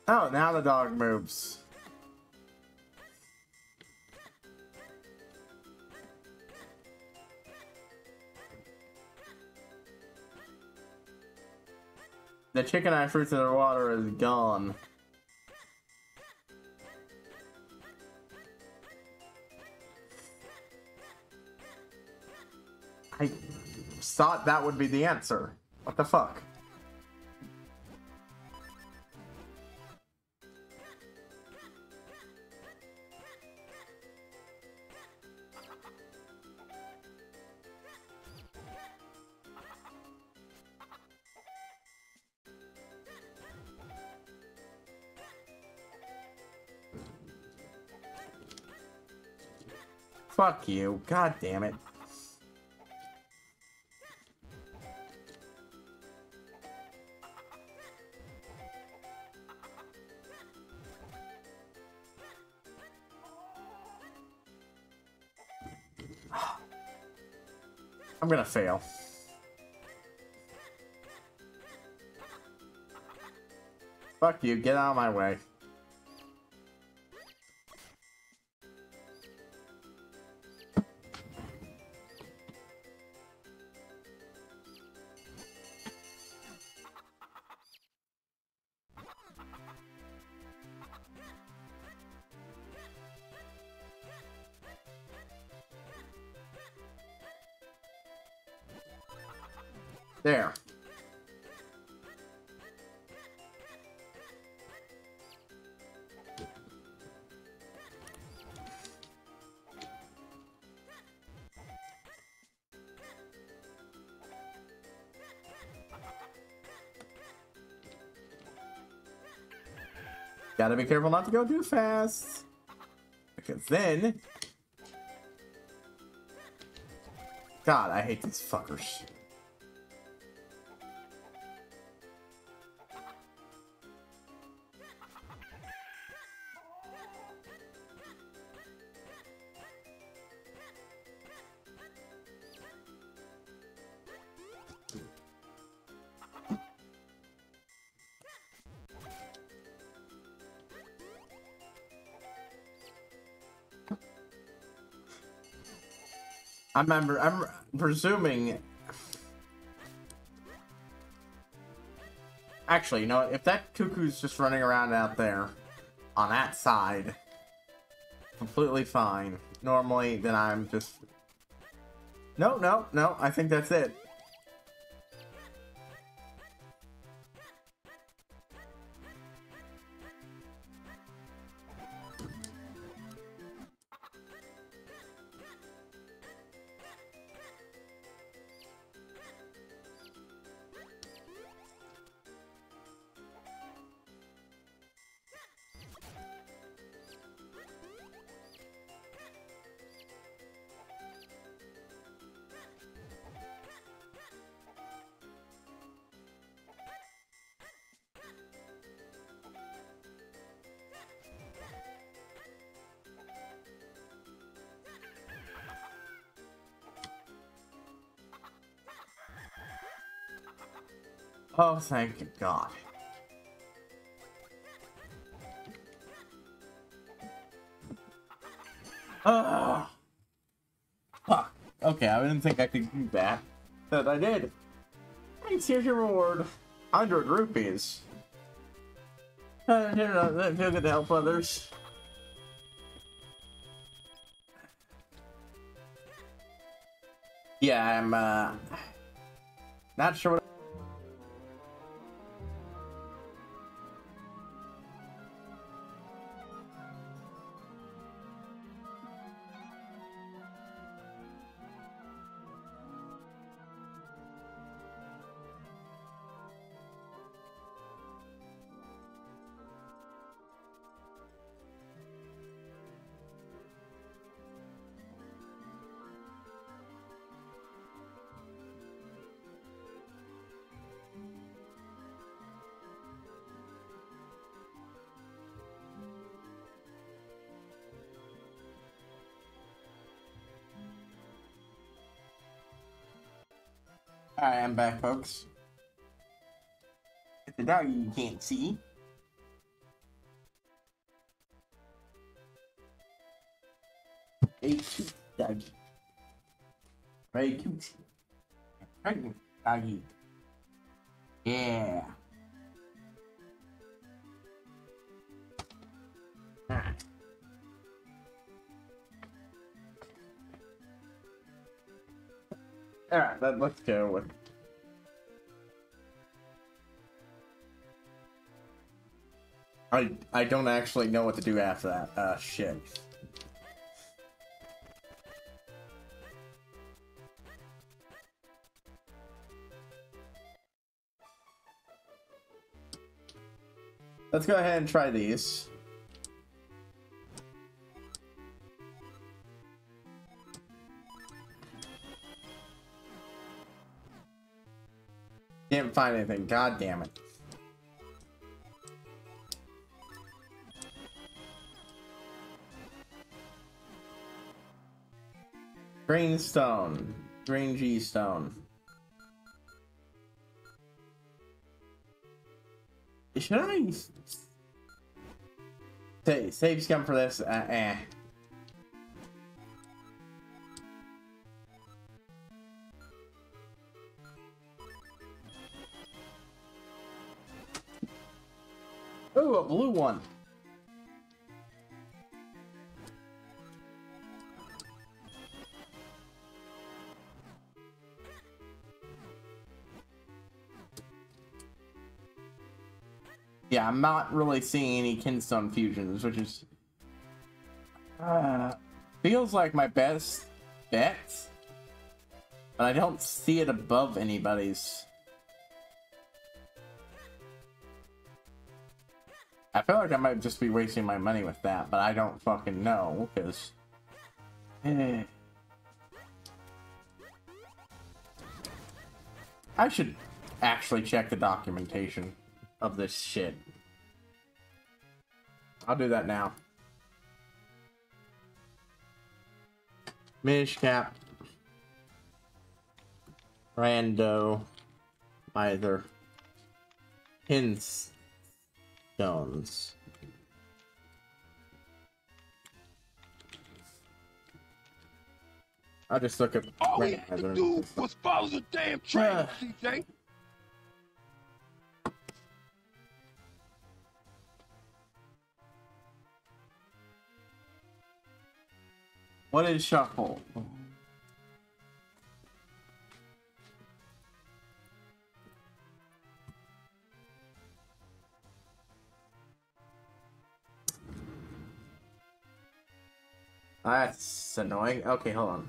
Oh, now the dog moves. The chicken eye fruits in the water is gone. I thought that would be the answer. What the fuck? Fuck you. God damn it. I'm gonna fail. Fuck you, get out of my way. There. Gotta be careful not to go too fast, because then... God, I hate these fuckers. I'm, I'm, I'm presuming... Actually, you know what? If that cuckoo's just running around out there, on that side, completely fine. Normally, then I'm just... No, no, no, I think that's it. Oh, thank God. Uh, fuck. Okay, I didn't think I could do that. But I did. And here's your reward. one hundred rupees. Uh, you know, feel good to help others. Yeah, I'm, uh... not sure what... I am back, folks. It's a dog you can't see. Very cute doggy. Very cute. Pregnant doggy. Yeah. Ah. Alright, let, let's go with... I, I don't actually know what to do after that. Uh, shit. Let's go ahead and try these. Can't find anything, god damn it. Green stone. Green G stone. Should I save, save scum for this? Uh, eh. Ooh, a blue one. Yeah, I'm not really seeing any Kinstone fusions, which is uh, feels like my best bet, but I don't see it above anybody's. I feel like I might just be wasting my money with that, but I don't fucking know because. Eh. I should actually check the documentation of this shit. I'll do that now. Minish Cap. Rando. Either. Hints. Stones. I'll just look at. All we had to do was follow the damn train, uh. C J. What is shuffle? That's annoying. Okay, hold on.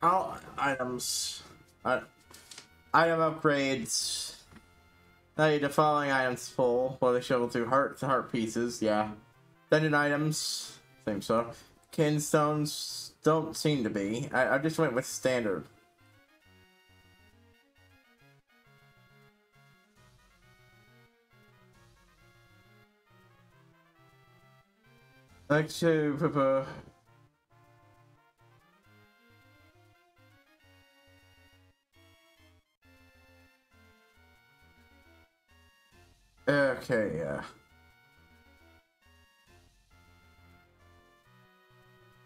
All items. Uh, item upgrades. Now you the following items full. Well, they shovel through heart to heart pieces. Yeah. Dungeon items. Same stuff. Kinstones don't seem to be. I, I just went with standard. Like to Papa. Okay, yeah.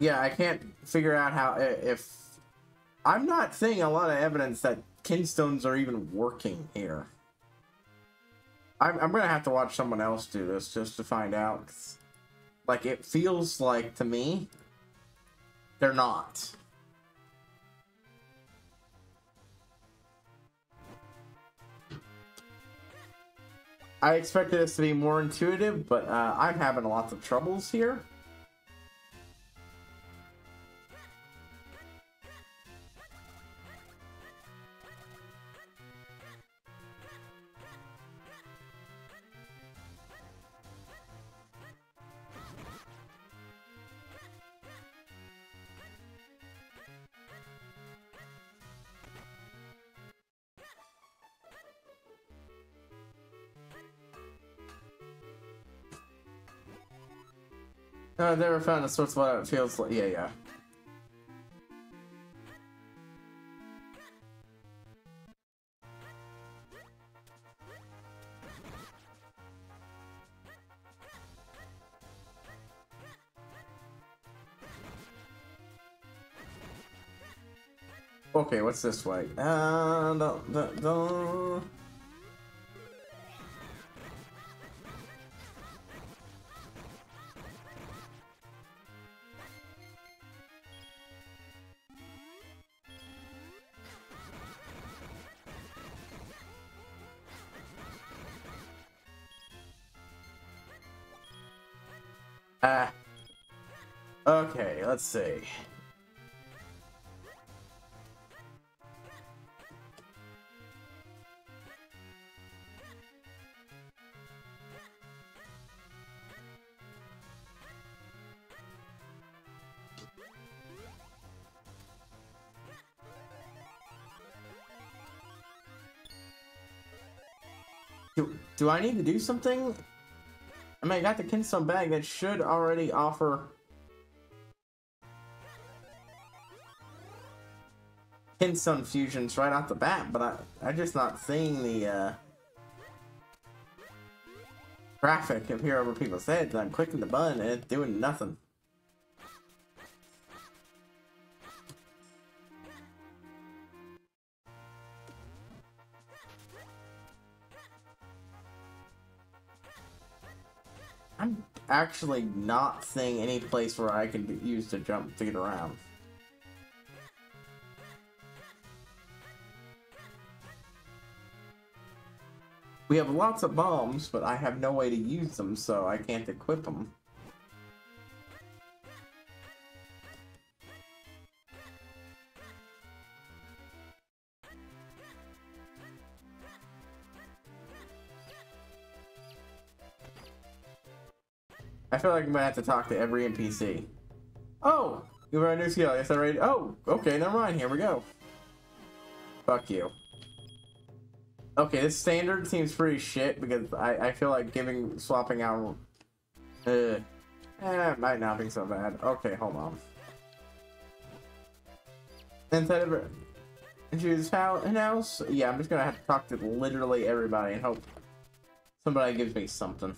Yeah, I can't figure out how, if I'm not seeing a lot of evidence that Kinstones are even working here. I'm, I'm gonna have to watch someone else do this just to find out. Like, it feels like to me, they're not. I expected this to be more intuitive, but uh, I'm having lots of troubles here. No, I've never found a source of what it feels like. Yeah, yeah. Okay, what's this way? Uh, don't, don't, don't. Ah. Uh, okay, let's see. Do, do I need to do something? I mean, I got the Kinstone bag that should already offer Kinstone fusions right off the bat, but I, I'm just not seeing the, uh, traffic appear over people's heads, and I'm clicking the button and it's doing nothing. I'm actually not seeing any place where I can use the jump to get around. We have lots of bombs, but I have no way to use them, so I can't equip them. I feel like I'm gonna have to talk to every N P C. Oh! You learned a new skill. I guess I already. Oh! Okay, never mind. Here we go. Fuck you. Okay, this standard seems pretty shit because I, I feel like giving swapping out uh eh, it might not be so bad. Okay, hold on. Instead of choose how and else, yeah, I'm just gonna have to talk to literally everybody and hope somebody gives me something.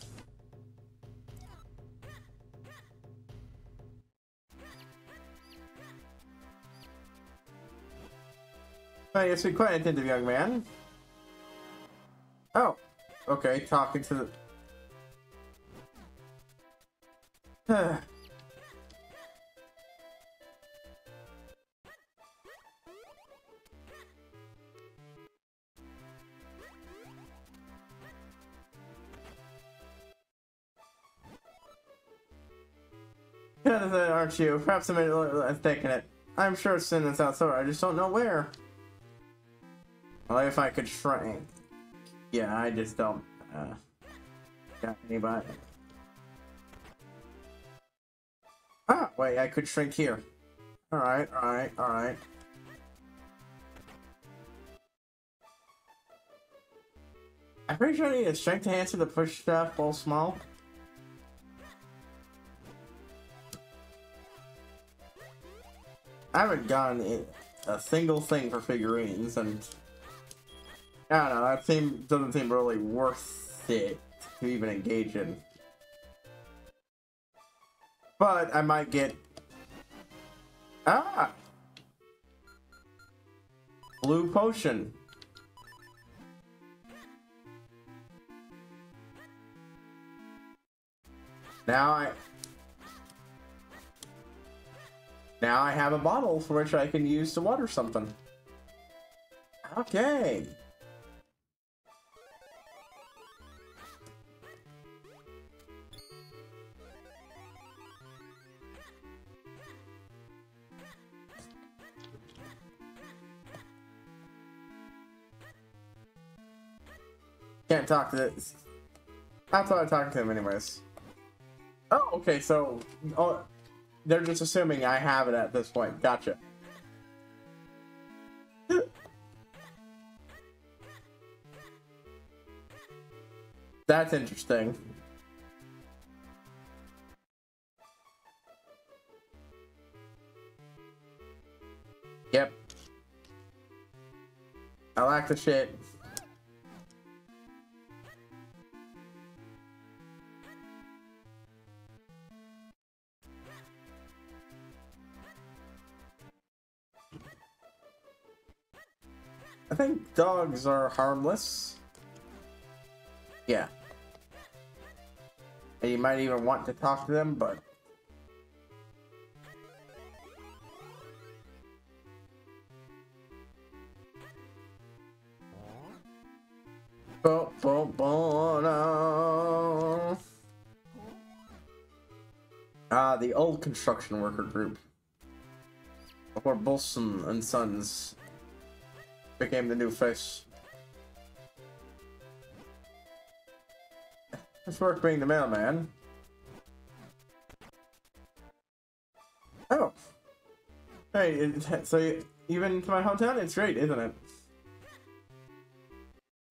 I guess you're quite attentive, young man. Oh, okay, talking to the... Aren't you? Perhaps I'm taking it. I'm sure it's in this outside, I just don't know where. Well, if I could shrink. Yeah, I just don't uh, got anybody. Ah, wait, I could shrink here. All right, all right, all right. I'm pretty sure I need a strength to answer the push stuff, all small. I haven't gotten a single thing for figurines and. I don't know, that seem, doesn't seem really worth it to even engage in. But I might get... Ah! Blue potion. Now I... Now I have a bottle for which I can use to water something. Okay. Can't talk to this. I thought I'd talk to him anyways. Oh, okay, so oh, they're just assuming I have it at this point. Gotcha. That's interesting. Yep. I like the shit. I think dogs are harmless. Yeah. And you might even want to talk to them, but... Bo bo bono. Ah, the old construction worker group. Before Bolson and Sons became the new face. It's worth being the mailman. Oh, hey! It, so even to my hometown, it's great, isn't it?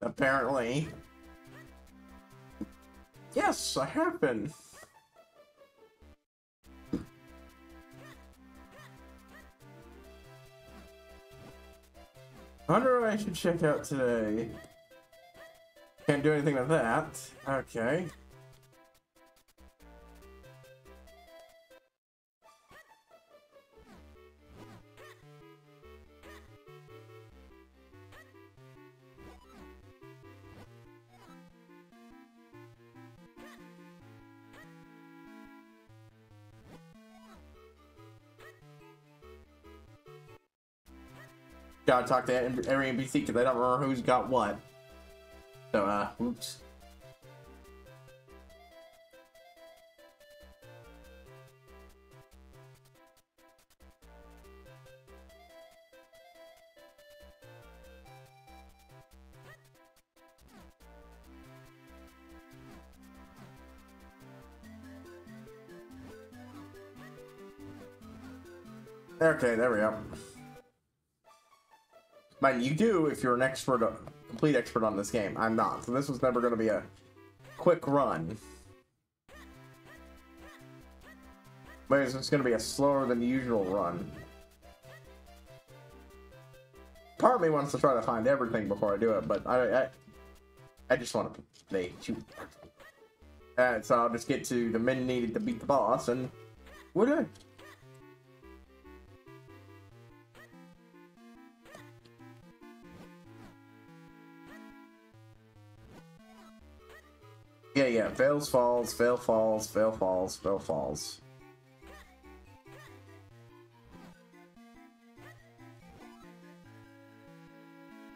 Apparently, yes, I have been. I wonder what I should check out today. Can't do anything with that. Okay. gotta talk to every N P C because I don't remember who's got what. So, uh, oops. Okay, there we go. Mind you, do if you're an expert, a complete expert on this game. I'm not, so this was never going to be a quick run. But it's going to be a slower than usual run. Part of me wants to try to find everything before I do it, but I, I, I just want to play too. And so I'll just get to the men needed to beat the boss, and we're done. Yeah, yeah, Veil Falls, Veil Falls, Veil Falls, Veil Falls.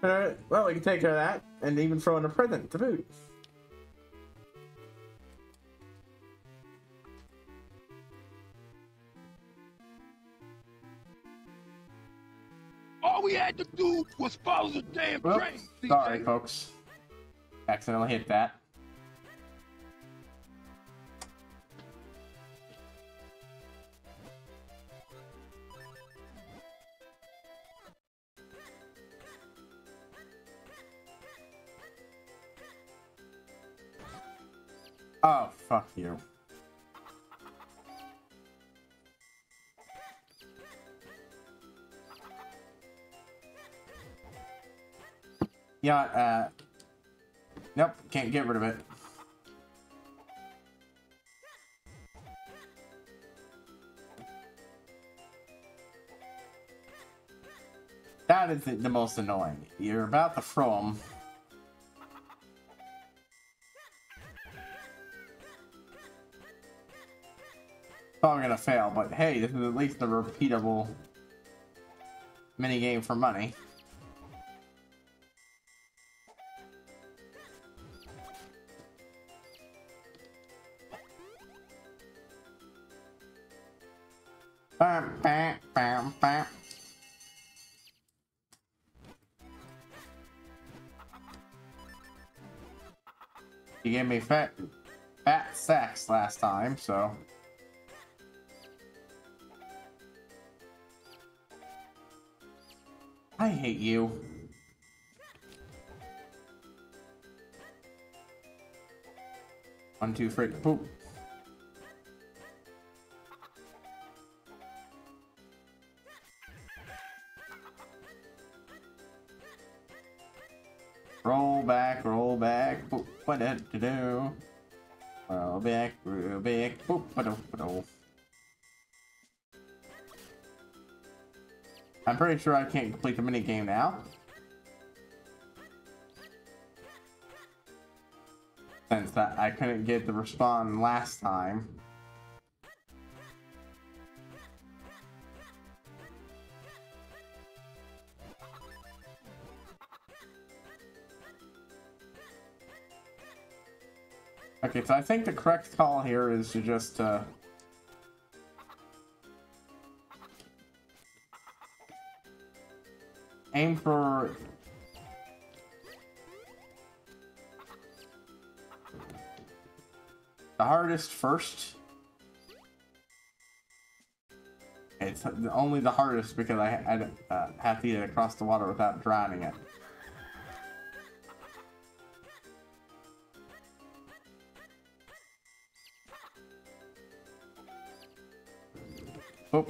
Alright, well, we can take care of that, and even throw in a present to boot. All we had to do was follow the damn train! Sorry, folks. Accidentally hit that. Oh, fuck you. Yeah, uh... nope, can't get rid of it. That is the most annoying. You're about to throw them. I'm gonna fail, but hey, this is at least a repeatable mini game for money. Bam, bam, bam, bam. You gave me fat, fat sacks last time, so. I hate you. One, two, three, poop. Roll back, roll back, poop, what did to do? Roll back, roll back, poop, what do, what do. I'm pretty sure I can't complete the minigame now. Since that I couldn't get the respawn last time. Okay, so I think the correct call here is to just, uh... aim for... the hardest first. It's only the hardest because I, I uh, have to get across the water without drowning it. Oh.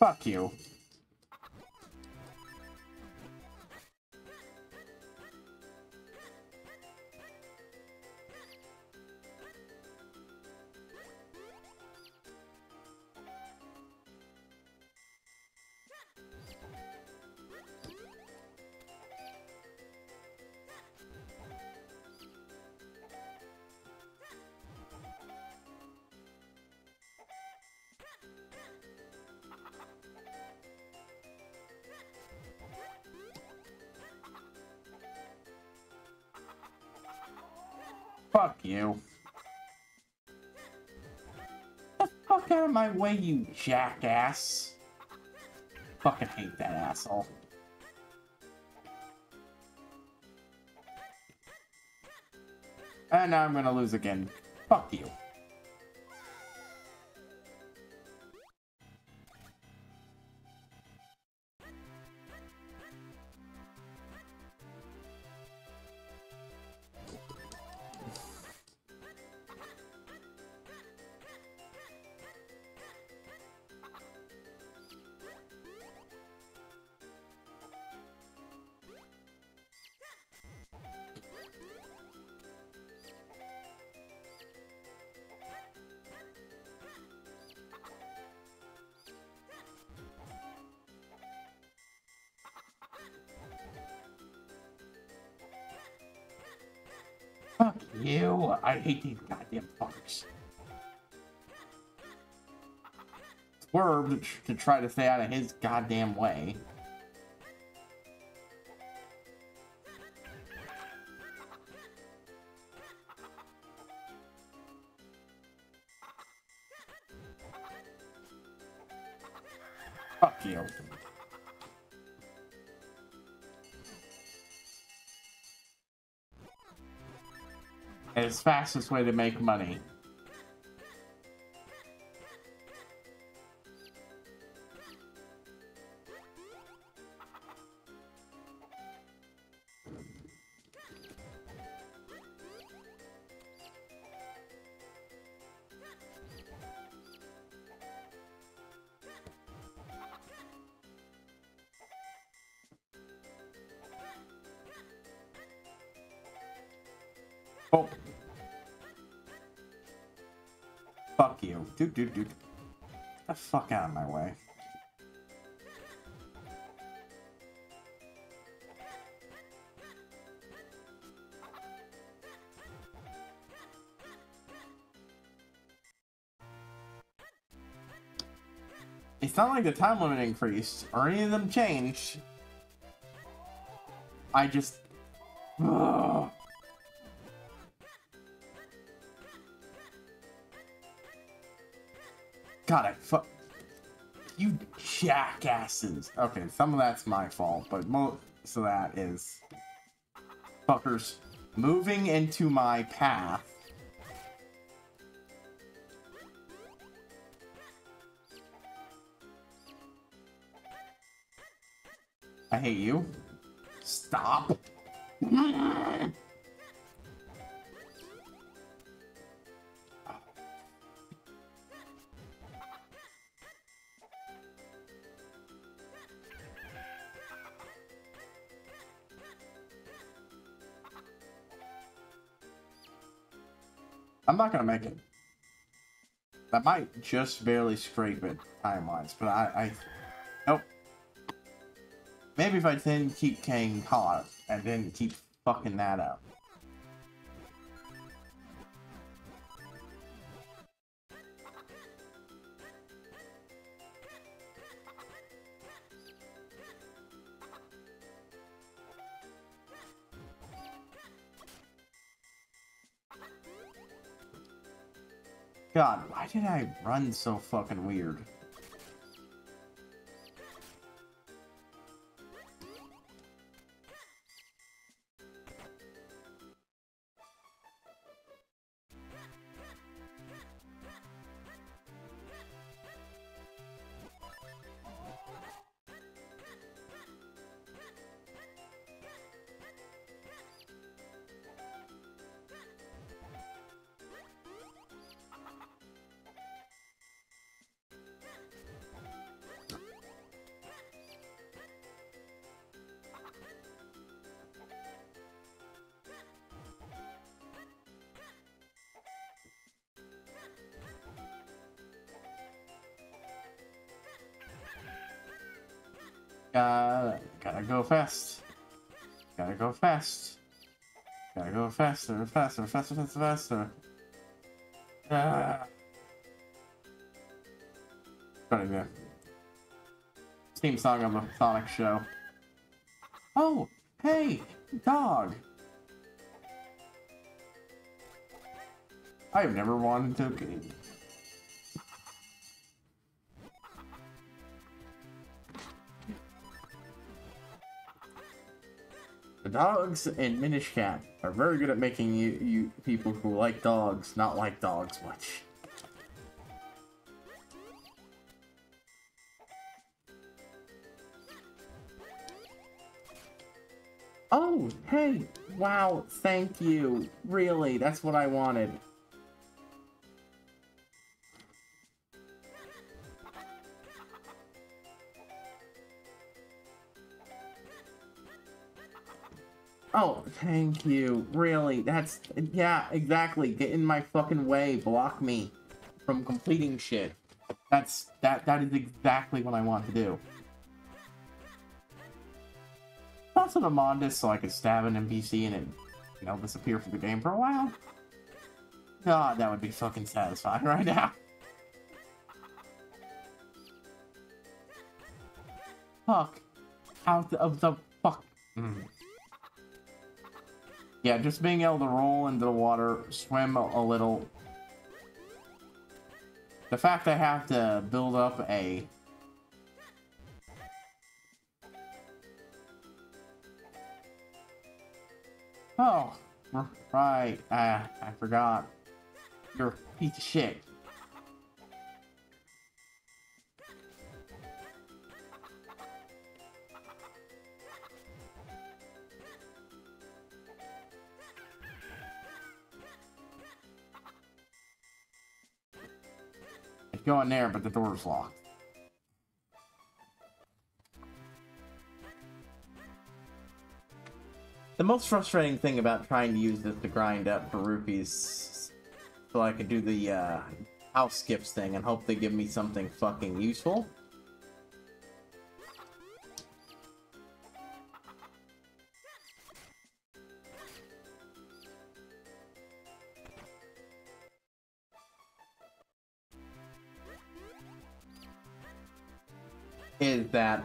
Fuck you. Fuck you. Get the fuck out of my way, you jackass. Fucking hate that asshole. And now I'm gonna lose again. Fuck you. Fuck you! I hate these goddamn fuckers. Swerved to try to stay out of his goddamn way. Fuck you. It's the fastest way to make money. Oh. Fuck you. Dude, dude, dude. Get the fuck out of my way. It's not like the time limit increased or any of them changed. I just... Ugh. God, I fuck you jackasses. Okay, some of that's my fault, but most of that is fuckers moving into my path. I hate you. Stop. I'm not gonna make it. I might just barely scrape it time-wise, but I, I... Nope. Maybe if I didn't keep getting caught and didn't keep fucking that up. God, why did I run so fucking weird? Uh, gotta go fast. Gotta go fast. Gotta go faster, faster, faster, faster, faster. Uh. Gotta go. Theme song of a Sonic show. Oh, hey, dog. I've never wanted to game. The dogs in Minish Cap are very good at making you, you people who like dogs not like dogs much. Oh, hey! Wow, thank you. Really, that's what I wanted. Oh, thank you. Really, that's... Yeah, exactly. Get in my fucking way. Block me from completing shit. That's... That, that is exactly what I want to do. Also the Mondis so I could stab an N P C and it, you know, disappear from the game for a while. God, that would be fucking satisfying right now. Fuck. Out of the fuck. Mm. Yeah, just being able to roll into the water, swim a, a little. The fact I have to build up a... Oh, right. Ah, uh, I forgot. You're a piece of shit. I'd go in there, but the door's locked. The most frustrating thing about trying to use this to grind up for rupees so I could do the uh, house skips thing and hope they give me something fucking useful. Is that...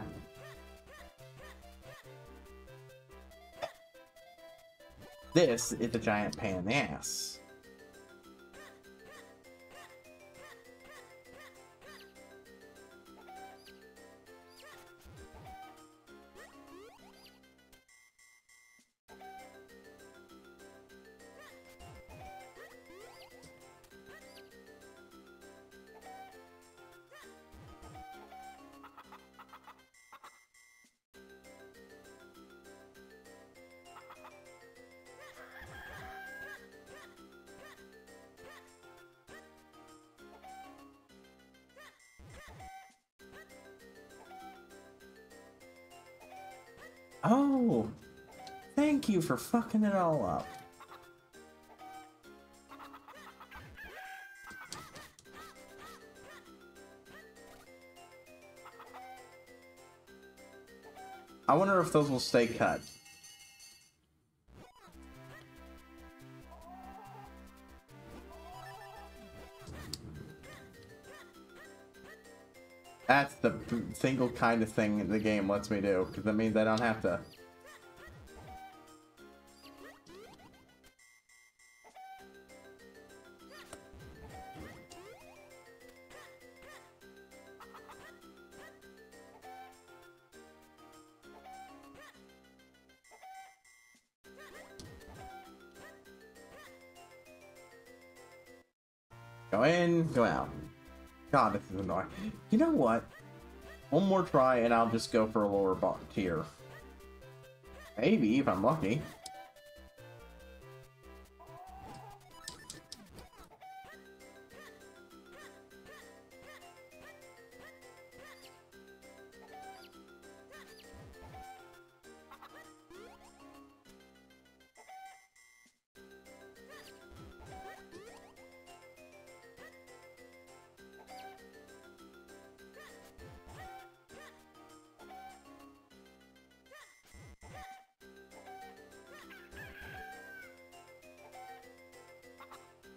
This is a giant pain in the ass. Oh, thank you for fucking it all up. I wonder if those will stay cut. That's the single kind of thing the game lets me do, because that means I don't have to... Go in, go out. God, this is annoying. You know what? One more try and I'll just go for a lower bot tier. Maybe, if I'm lucky.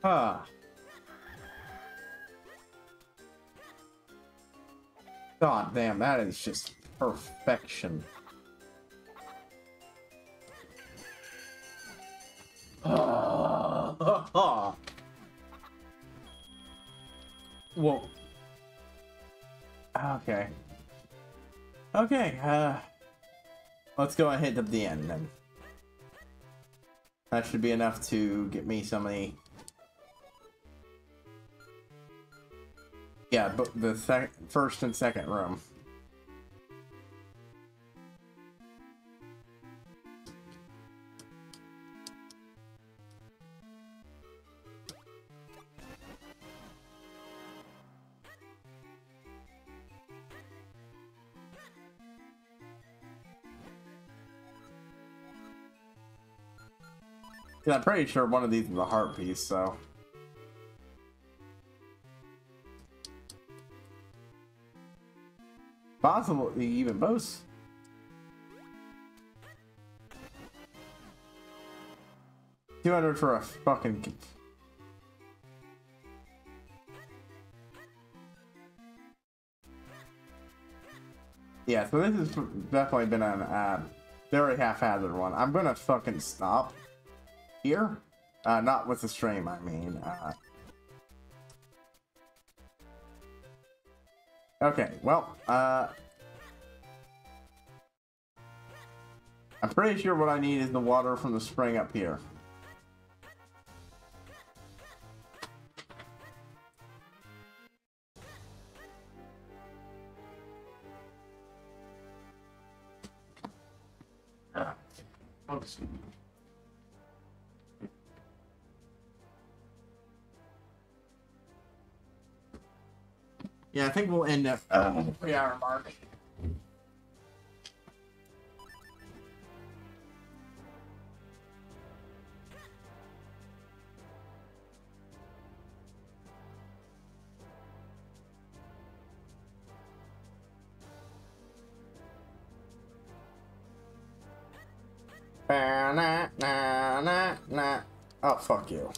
Huh. God damn, that is just perfection. Oh, Well... Okay. Okay, uh... let's go and hit up the end, then. That should be enough to get me so many... Yeah, but the sec first and second room. Yeah, I'm pretty sure one of these is a heart piece, so... Possibly even both. two hundred for a fucking... Yeah, so this has definitely been an uh, very haphazard one. I'm gonna fucking stop. Here? Uh, not with the stream, I mean. Uh... Okay, well, uh... I'm pretty sure what I need is the water from the spring up here. Uh, oops. Yeah, I think we'll end up at uh, the three hour mark. Nah, nah, nah, nah. Oh, fuck you.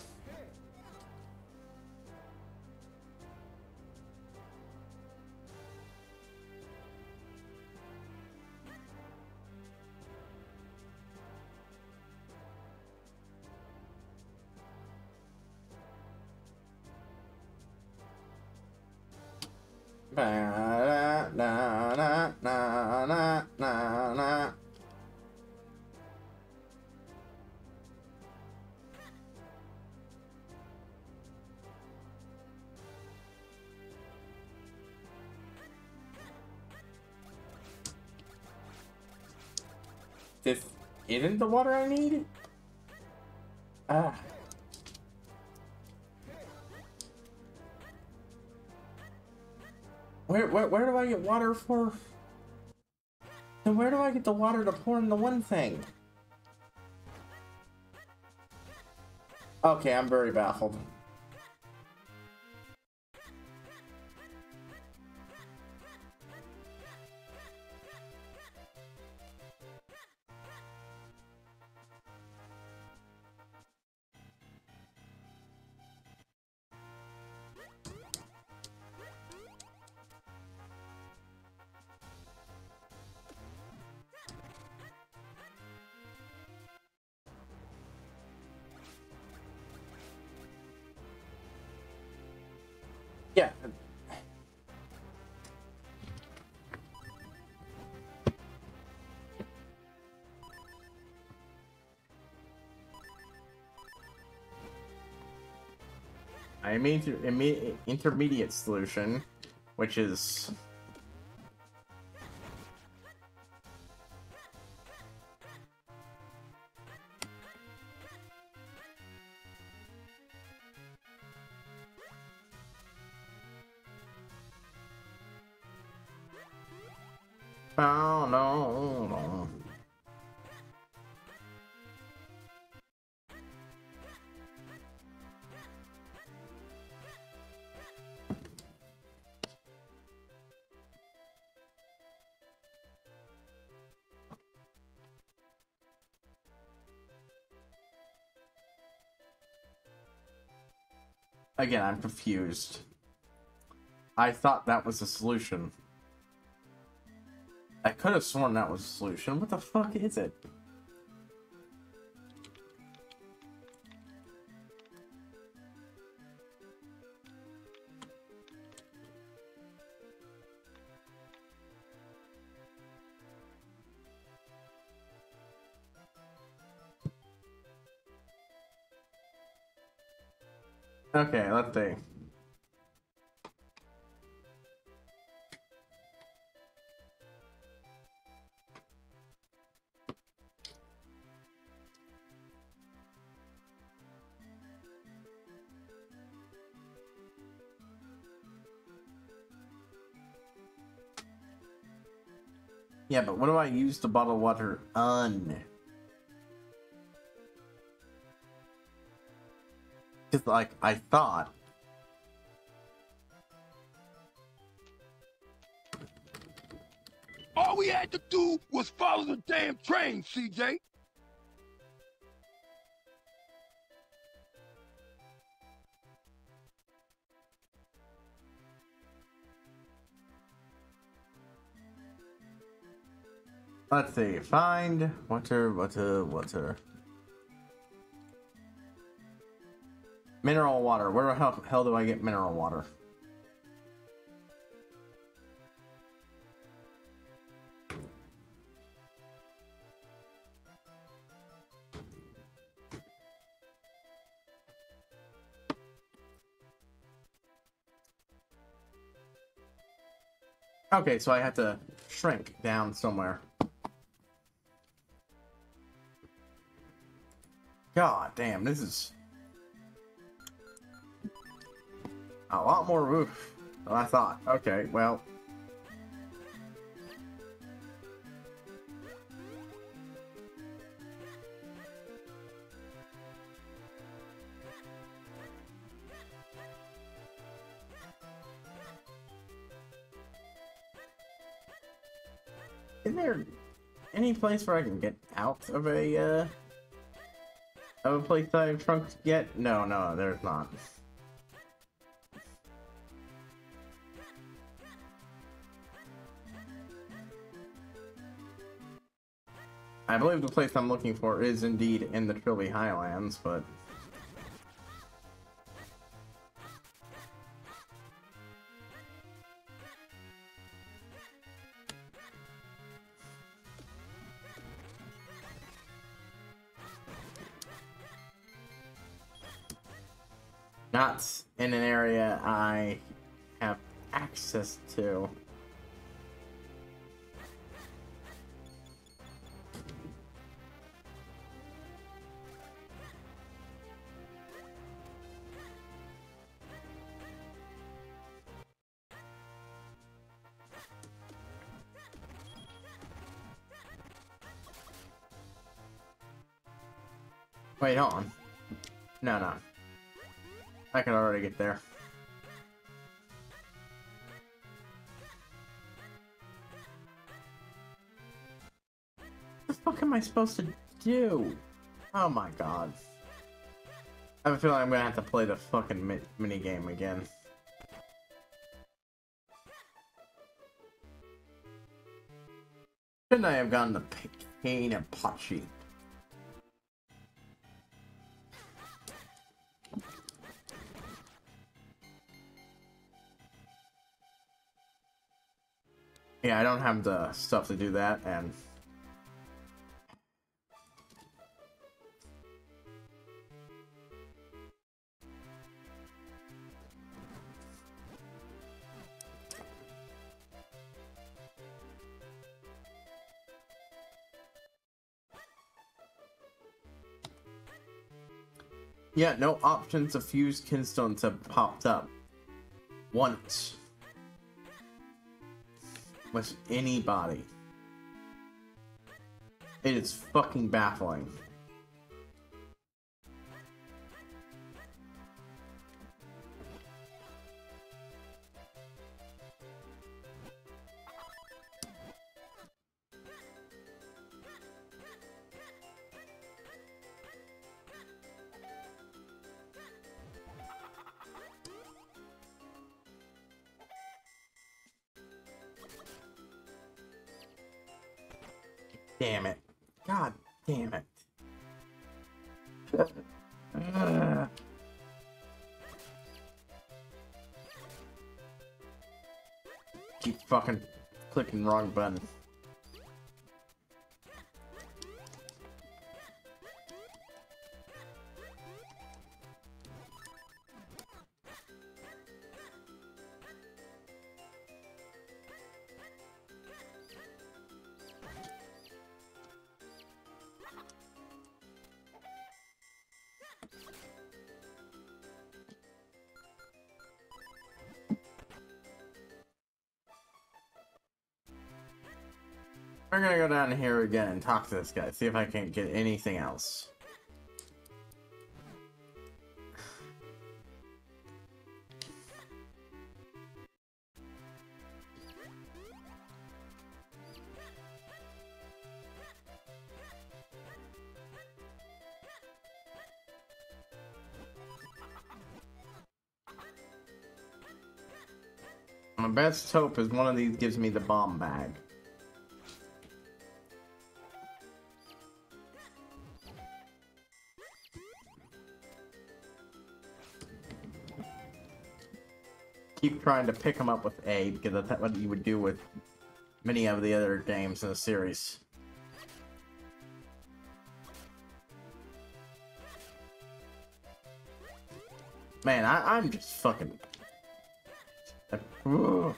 Na na na na na na na. This isn't the water I need? Ah. Where, where, where do I get water for? Then where do I get the water to pour in the one thing? Okay, I'm very baffled. Yeah. I mean, immediate intermediate solution, which is Oh, no, no. Again, I'm confused. I thought that was the solution. I could have sworn that was a solution. What the fuck is it? Okay, let's see. Yeah, but what do I use to bottle water on? Because, like, I thought. All we had to do was follow the damn train, C J. Let's see, find water, water, water. Mineral water. Where the hell, hell do I get mineral water? Okay, so I have to shrink down somewhere. God damn, this is a lot more roof than I thought. Okay, well. Is there any place where I can get out of a, uh... Of a place I have trunks yet? No, no, there's not. I believe the place I'm looking for is indeed in the Trilly Highlands, but... not in an area I have access to. Wait, hold on. No, no. I can already get there. What the fuck am I supposed to do? Oh my god. I feel like I'm gonna have to play the fucking mi minigame again. Shouldn't I have gotten the Pain and Pachi? Yeah, I don't have the stuff to do that, and... Yeah, no options to fuse Kinstones have popped up. Once. With anybody. It is fucking baffling. Damn it. God damn it. uh. Keep fucking clicking wrong button. We're gonna go down here again and talk to this guy, see if I can get anything else. My best hope is one of these gives me the bomb bag. Keep trying to pick them up with A, because that's what you would do with many of the other games in the series. Man, I, I'm just fucking... Ooh.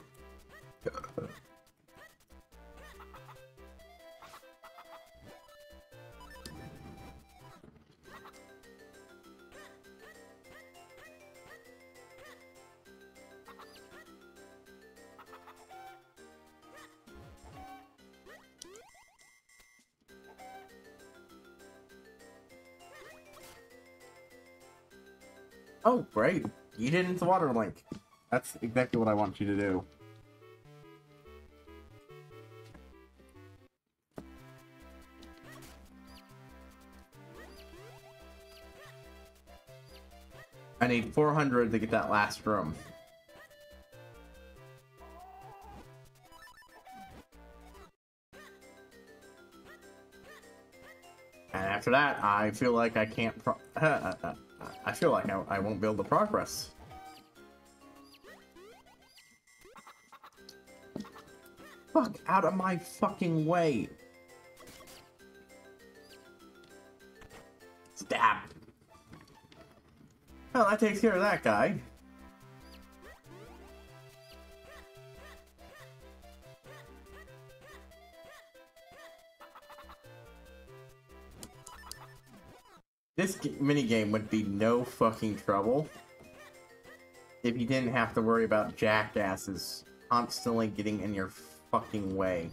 Oh, great. You didn't the water link. That's exactly what I want you to do. I need four hundred to get that last room. And after that, I feel like I can't pro- I feel like I, I won't build the progress. Fuck out of my fucking way. Stab. Well, that takes care of that guy. This minigame would be no fucking trouble if you didn't have to worry about jackasses constantly getting in your fucking way.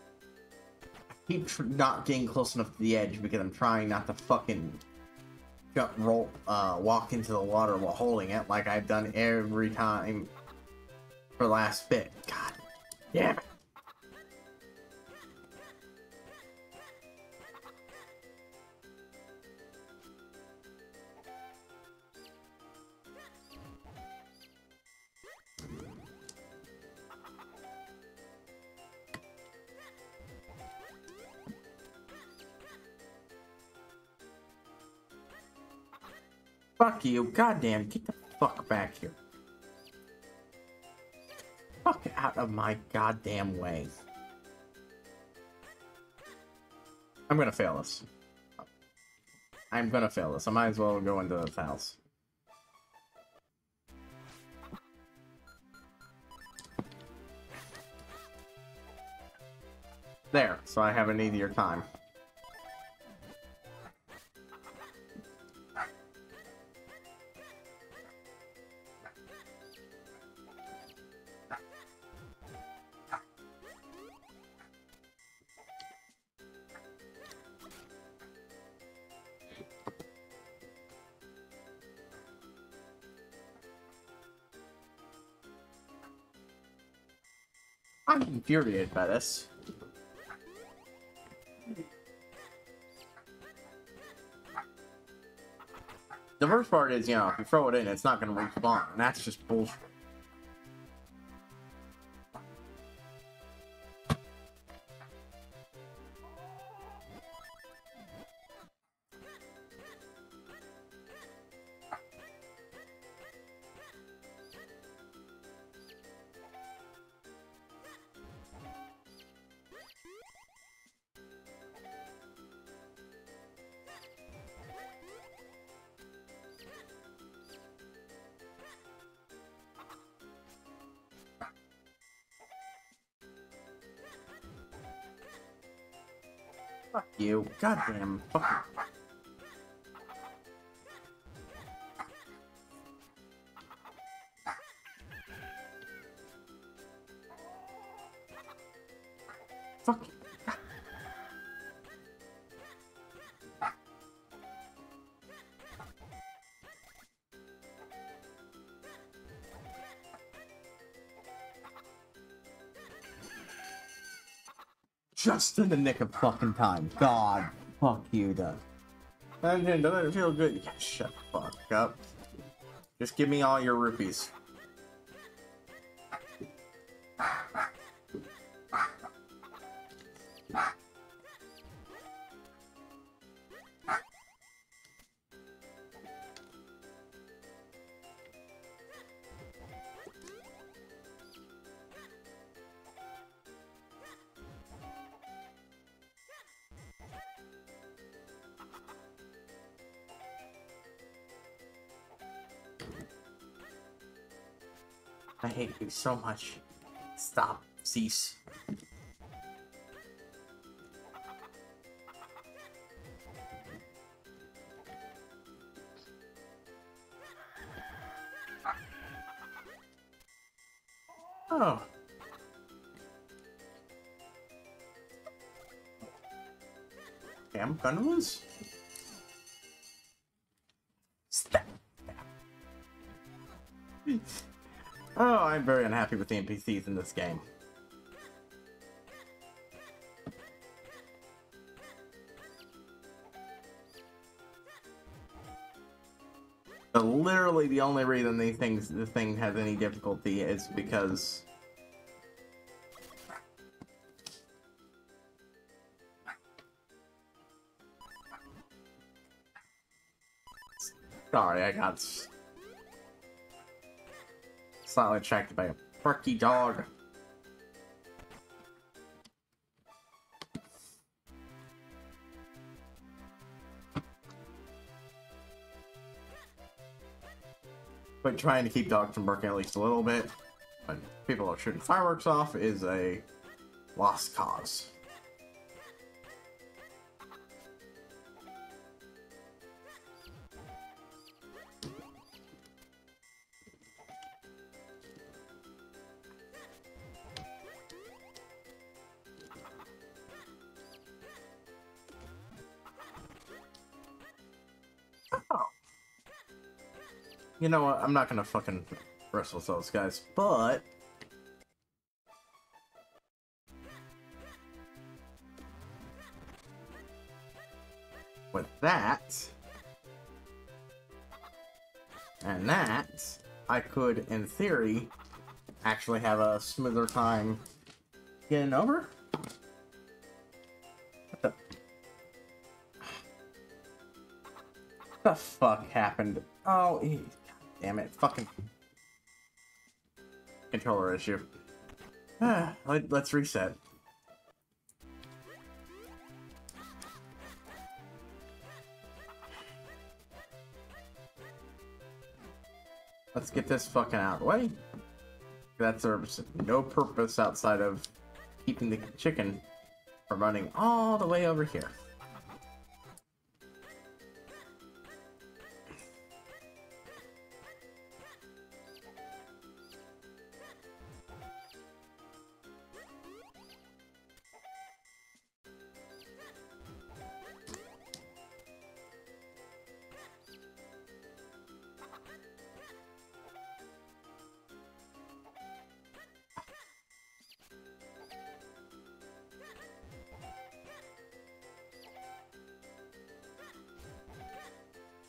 I keep tr not getting close enough to the edge because I'm trying not to fucking jump, roll, uh, walk into the water while holding it like I've done every time for the last bit. God damn it. Fuck you, goddamn, get the fuck back here. Fuck out of my goddamn way. I'm gonna fail this. I'm gonna fail this. I might as well go into this house. There, so I have an easier time. I'm infuriated by this. The first part is, you know, if you throw it in, it's not going to respawn, and that's just bullshit. Fuck you. Goddamn. Fuck you. just in the nick of fucking time. God, fuck you, Doug. And it doesn't feel good. Yeah, shut the fuck up. Just give me all your rupees. I hate you so much. Stop. Cease. Oh. Okay, I'm gonna lose. Stop. Oh, I'm very unhappy with the N P Cs in this game. But literally, the only reason these things, this thing has any difficulty is because sorry, I got slightly attracted by a perky dog. But trying to keep dogs from barking at least a little bit when people are shooting fireworks off is a lost cause. You know what, I'm not gonna fucking wrestle with those guys, but with that and that, I could, in theory, actually have a smoother time getting over. What the, what the fuck happened? Oh, he... Damn it, fucking controller issue. Ah, let, let's reset. Let's get this fucking out of the way. That serves no purpose outside of keeping the chicken from running all the way over here.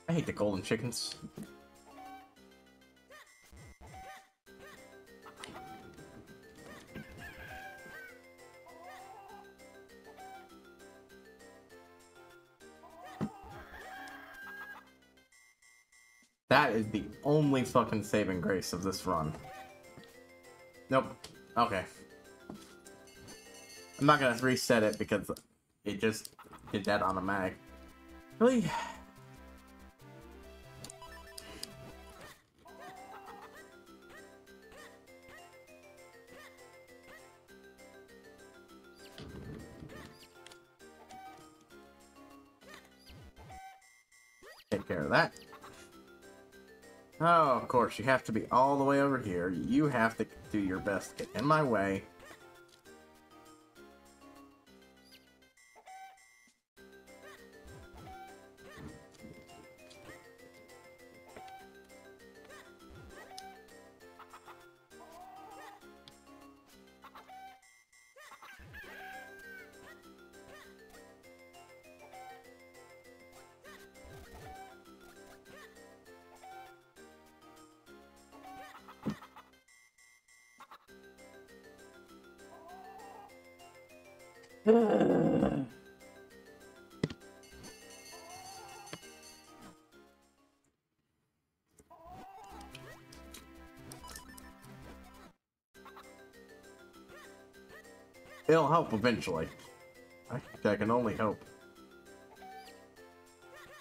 I hate the golden chickens. That is the only fucking saving grace of this run. Nope. Okay. I'm not gonna reset it because it just did that automatic. Really? That. Oh, of course, you have to be all the way over here. You have to do your best to get in my way. Uh. It'll help eventually. I, I can only hope.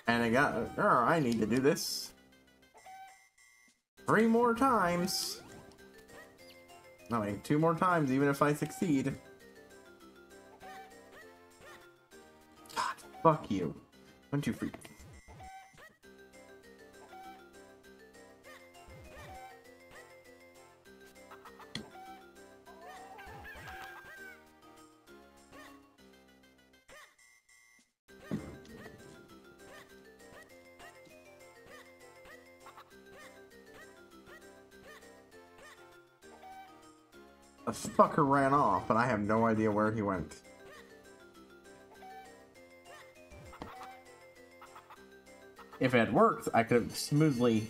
And I got... Oh, I need to do this. Three more times. I mean, two more times, even if I succeed. God, fuck you. One, two, three. Fucker ran off, and I have no idea where he went. If it had worked, I could have smoothly...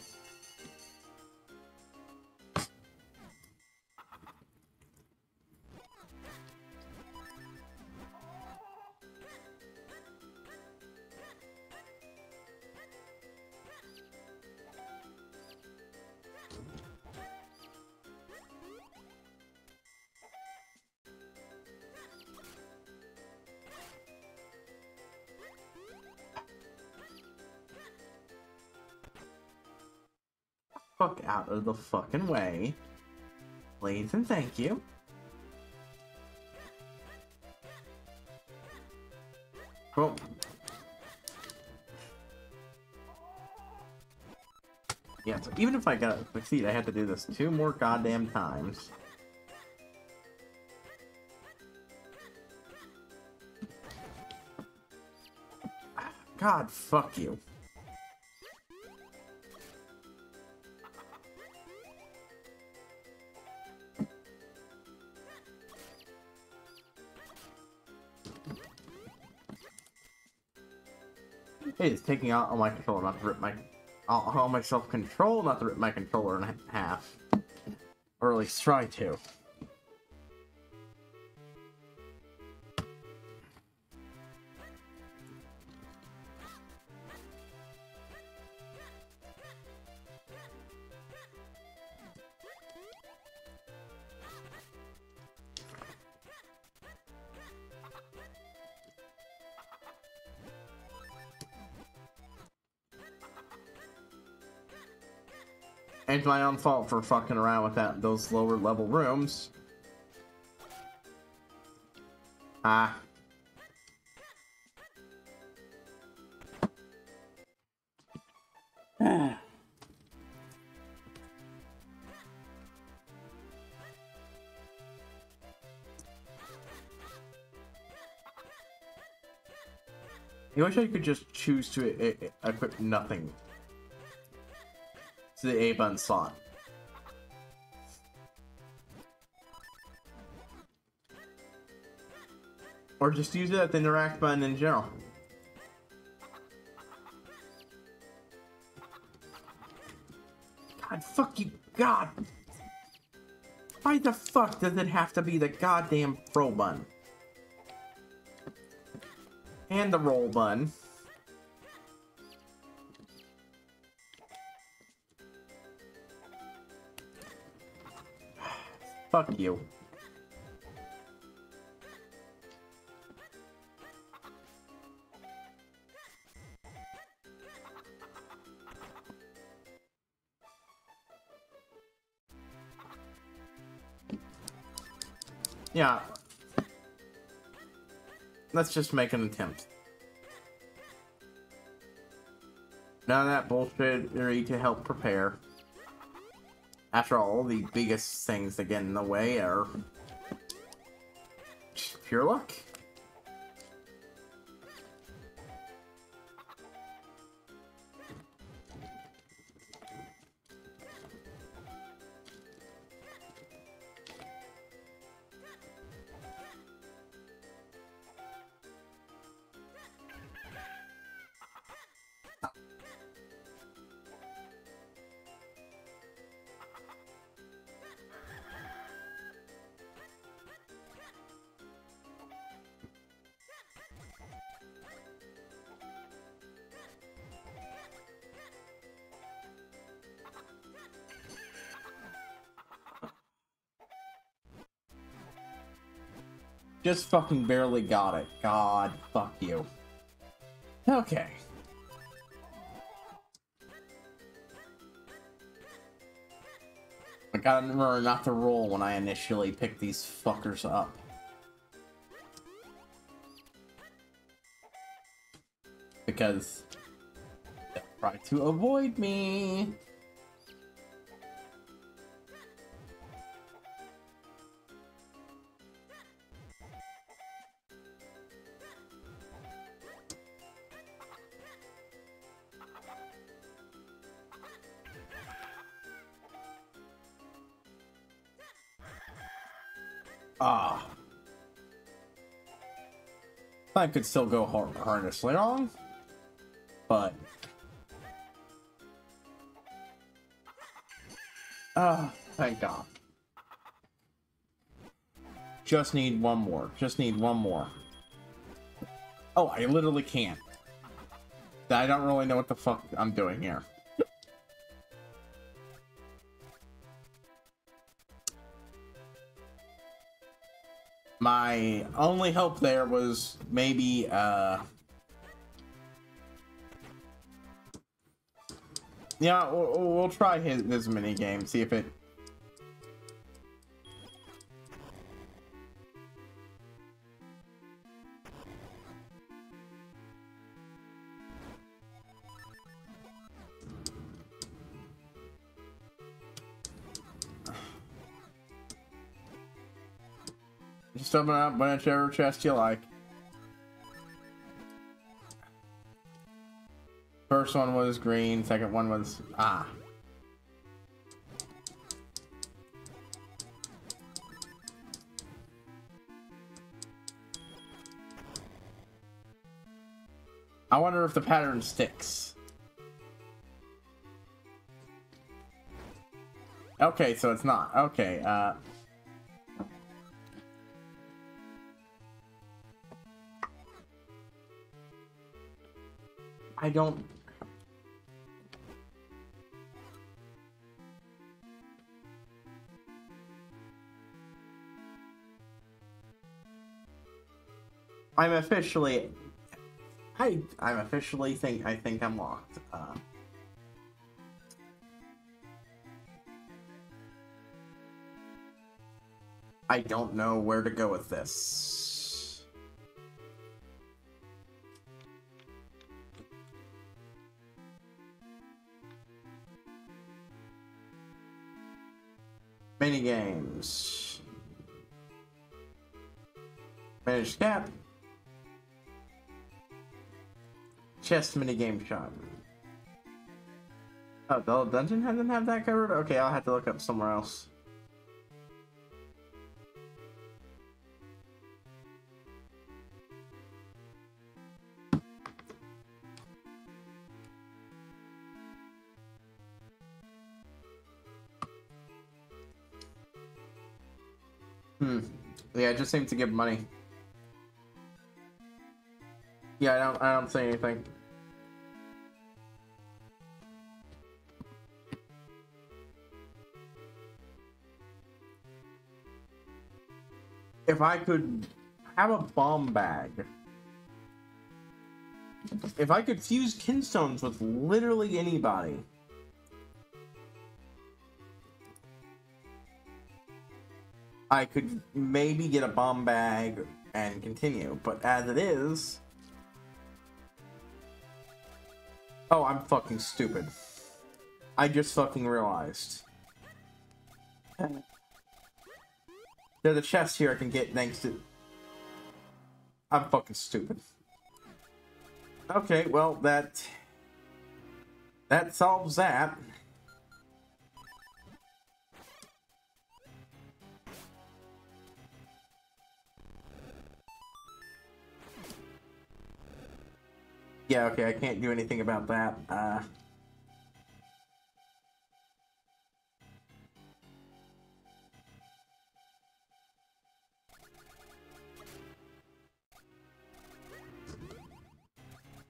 out of the fucking way, please and thank you. Well, yeah, so even if I gotta succeed, I have to do this two more goddamn times. God, fuck you. It is taking out all my controller, not to rip my, all, all my self-control, not to rip my controller in half, or at least try to. It's my own fault for fucking around with that those lower level rooms. Ah. You wish I could just choose to equip nothing. The A button slot. Or just use it at the interact button in general. God, fuck you, God! Why the fuck does it have to be the goddamn throw button? And the roll button. Fuck you. Yeah. Let's just make an attempt. None of that bullshittery to help prepare. After all, the biggest things that get in the way are just pure luck. Just fucking barely got it. God, fuck you. Okay. I gotta remember not to roll when I initially pick these fuckers up. Because they'll try to avoid me. Ah. I could still go horrendously wrong, but ah, thank God. Just need one more. Just need one more. Oh, I literally can't. I don't really know what the fuck I'm doing here. My only hope there was maybe, uh... yeah, we'll, we'll try his, his minigame, see if it... Open up whichever chest you like. First one was green, second one was ah. I wonder if the pattern sticks. Okay, so it's not. Okay, uh I don't... I'm officially... I, I'm officially think... I think I'm locked. Uh... I don't know where to go with this. Mini games. Minish Cap. Chest mini game shop. Oh, the old dungeon doesn't have that covered? Okay, I'll have to look up somewhere else. Yeah, it just seems to give money. Yeah, I don't I don't say anything. If I could have a bomb bag. If I could fuse Kinstones with literally anybody. I could maybe get a bomb bag and continue, but as it is... Oh, I'm fucking stupid. I just fucking realized. There's a chest here I can get thanks to... I'm fucking stupid. Okay, well, that... That solves that. Yeah, okay, I can't do anything about that. Uh...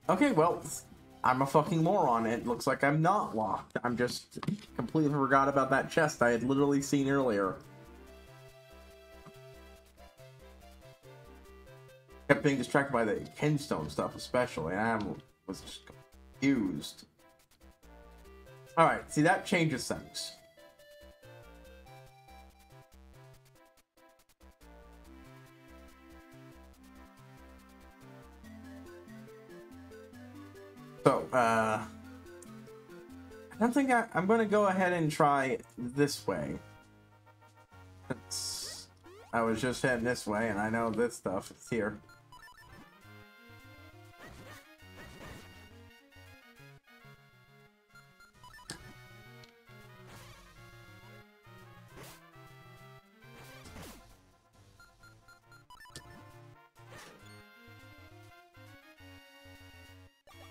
Okay, well, I'm a fucking moron. It looks like I'm not locked. I'm just completely forgot about that chest I had literally seen earlier. kept being distracted by the Kinstone stuff especially, and I was just confused. Alright, see, that changes things. So, uh... I don't think I, I'm going to go ahead and try this way. It's, I was just heading this way, and I know this stuff is here.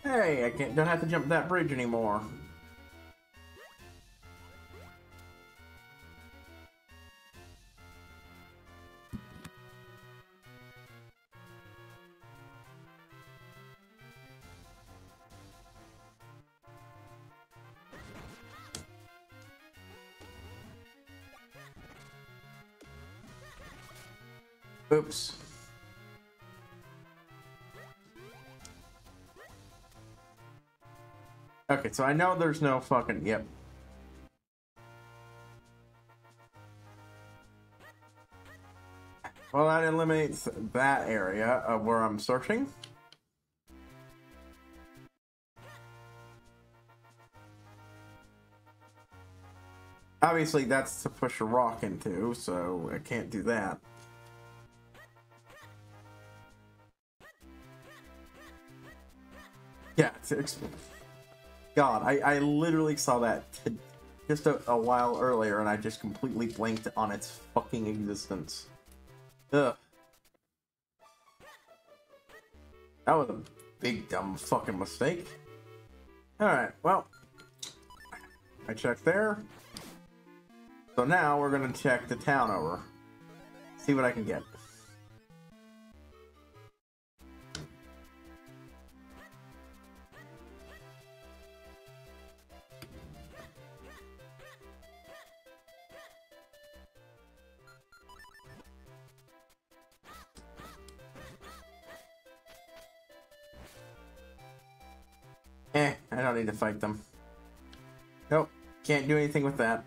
Hey, I can't, don't have to jump that bridge anymore. Oops. Okay, so I know there's no fucking... Yep. Well, that eliminates that area of where I'm searching. Obviously, that's to push a rock into, so I can't do that. Yeah, it's expensive. God, I, I literally saw that just a, a while earlier, and I just completely blanked on its fucking existence. Ugh. That was a big dumb fucking mistake. Alright, well. I checked there. So now we're gonna check the town over. See what I can get. Eh, I don't need to fight them. Nope, can't do anything with that.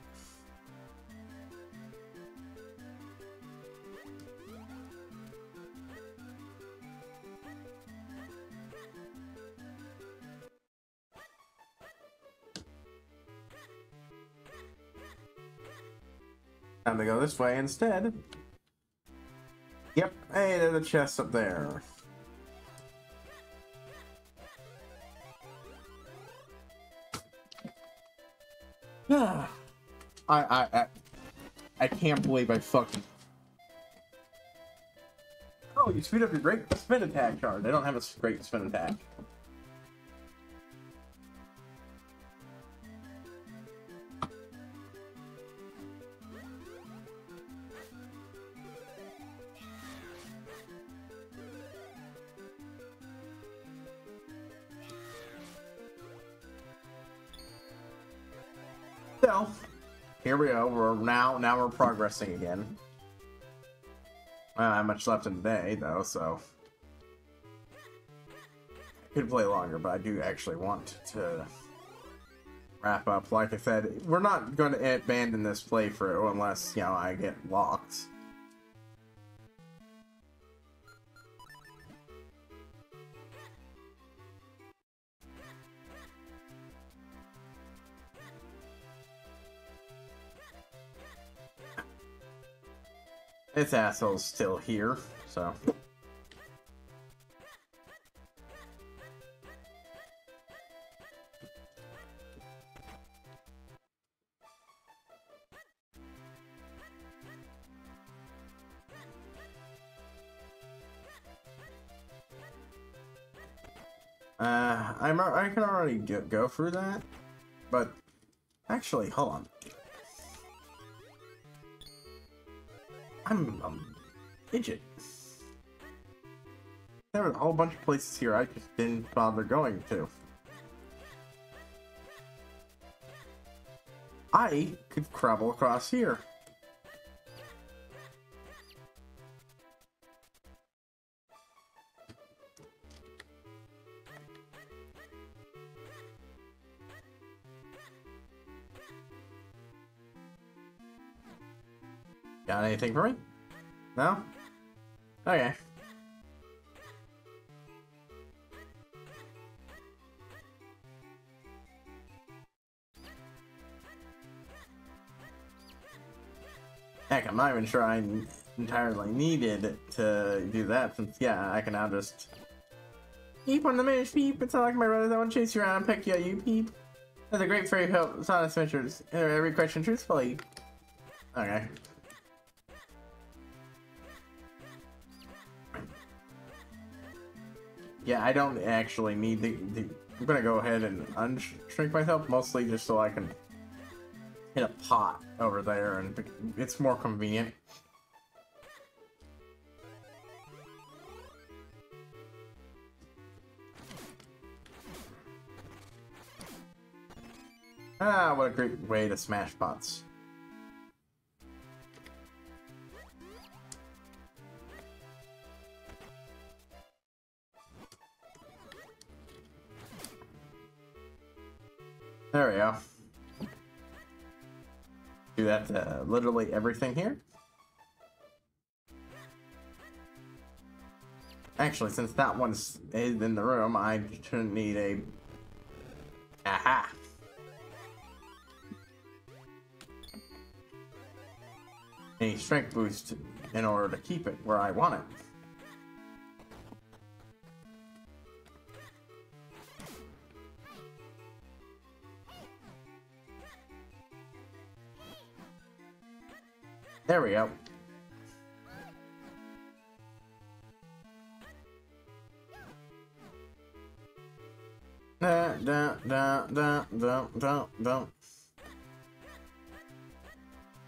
Time to go this way instead. Yep, hey, there's a chest up there. I, I I I can't believe I fucking... Oh, you speed up your great spin attack card. I don't have a great spin attack. So, here we go. We're now now we're progressing again. Well, I have much left in the day though, so I could play longer, but I do actually want to wrap up. Like I said, we're not going to abandon this playthrough unless, you know, I get locked. This asshole's still here, so. Uh, I'm, I can already go through that, but actually, hold on. I'm a idiot. There were a whole bunch of places here I just didn't bother going to. I could travel across here. Got anything for me? No? Okay. Heck, I'm not even sure I entirely needed to do that, since, yeah, I can now just... Peep on the Minish Peep, it's not like my brothers, I want to chase you around and pick you up, you peep. That's a great fairy help, it's not as much as every question truthfully. Okay. Yeah, I don't actually need the... the I'm gonna go ahead and unshrink myself, mostly just so I can hit a pot over there, and it's more convenient. Ah, what a great way to smash pots. There we go. Do that to uh, literally everything here. Actually, since that one's in the room, I shouldn't need a... Aha! A strength boost in order to keep it where I want it. There we go. Da, da, da, da, da, da, da.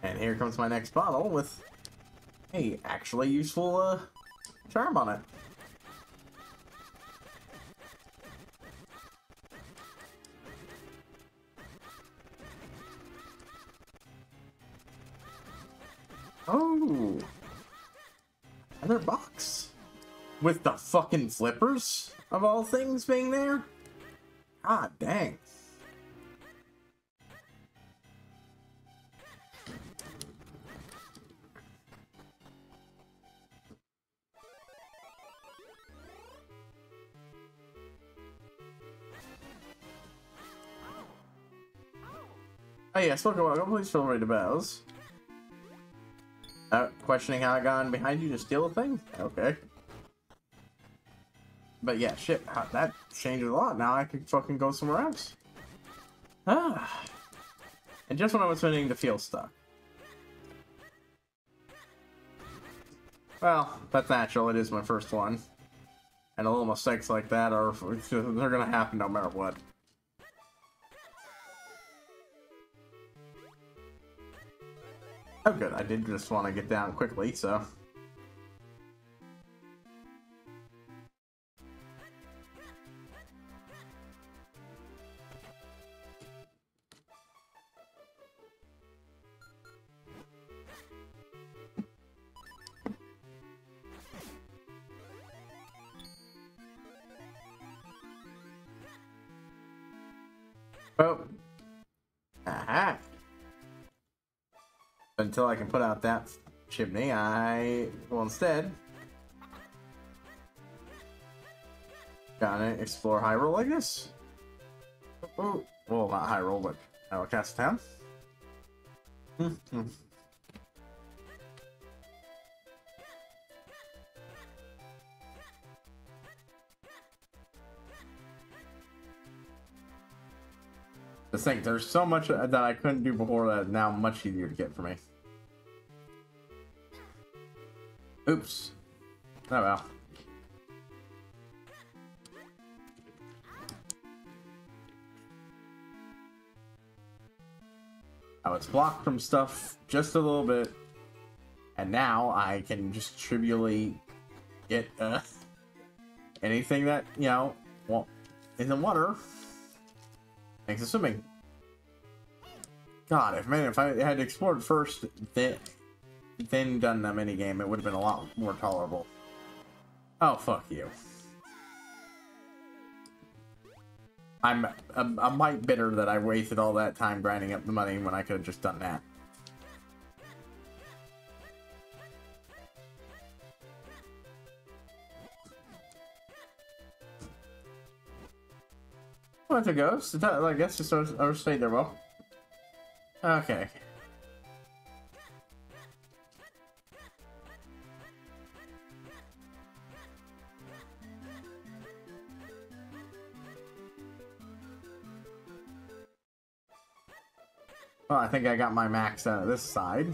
And here comes my next bottle with a actually useful uh, charm on it. Oh, another box with the fucking flippers of all things being there. God dang. Oh yes, welcome, welcome. Please feel free to browse. Uh, questioning how I got in behind you to steal a thing? Okay. But yeah, shit, that changed a lot. Now I can fucking go somewhere else. Ah. And just when I was beginning to feel stuck. Well, that's natural. It is my first one. And a little mistakes like that are, they're gonna happen no matter what. Oh good, I did just want to get down quickly, so... Oh! Aha! Until I can put out that chimney, I will instead gotta explore Hyrule like this. Oh, well, not Hyrule, but Hyrule Town. Mm-hmm. Just think, there's so much that I couldn't do before that is now much easier to get for me. Oops. Oh well. I was blocked from stuff just a little bit, and now I can just trivially get uh, anything that, you know, well, in the water. Thanks for swimming. God, if man, if I had explored first, then then done the mini game, it would have been a lot more tolerable. Oh fuck you! I'm I'm, I'm might bitter that I wasted all that time grinding up the money when I could have just done that. bunch of ghosts. It does, I guess it's overstayed their welcome. Okay. Well, I think I got my max out of this side.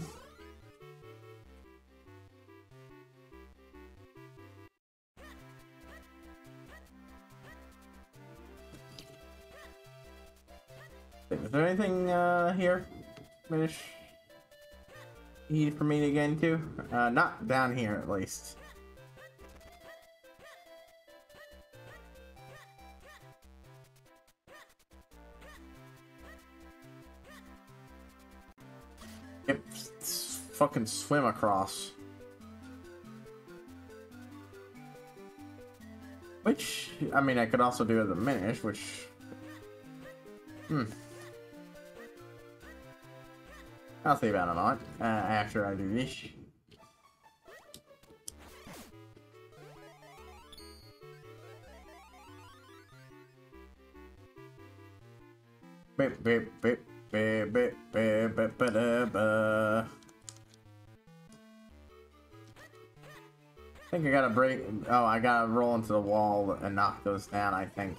Is there anything uh, here, Minish, for me to get into? Uh, not down here, at least. Yep, fucking swim across. Which, I mean, I could also do as a Minish, which... Hmm. I'll see about it on uh, after I do this. Beep, beep, beep, beep, beep, beep, beep, beep, I think I gotta break. Oh, I gotta roll into the wall and knock those down, I think.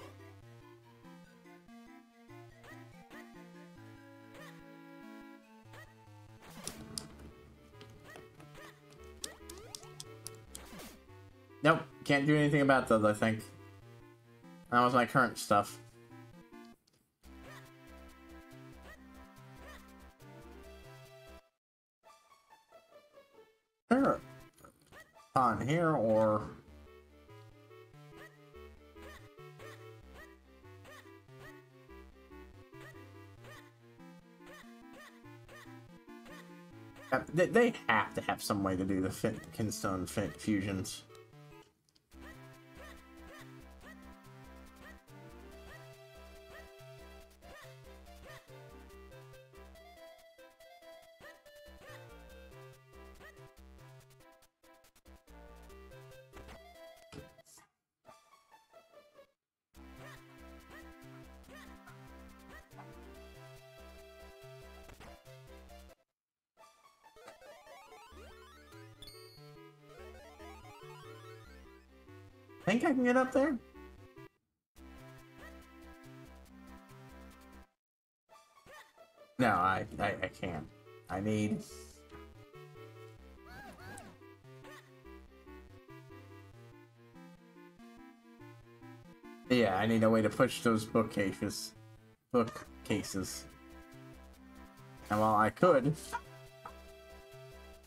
Nope, can't do anything about those, I think. That was my current stuff. There, on here, or... They have to have some way to do the Kinstone fusions. Think I can get up there? No, I, I, I can't. I need... Yeah, I need a way to push those bookcases. Bookcases. And while I could,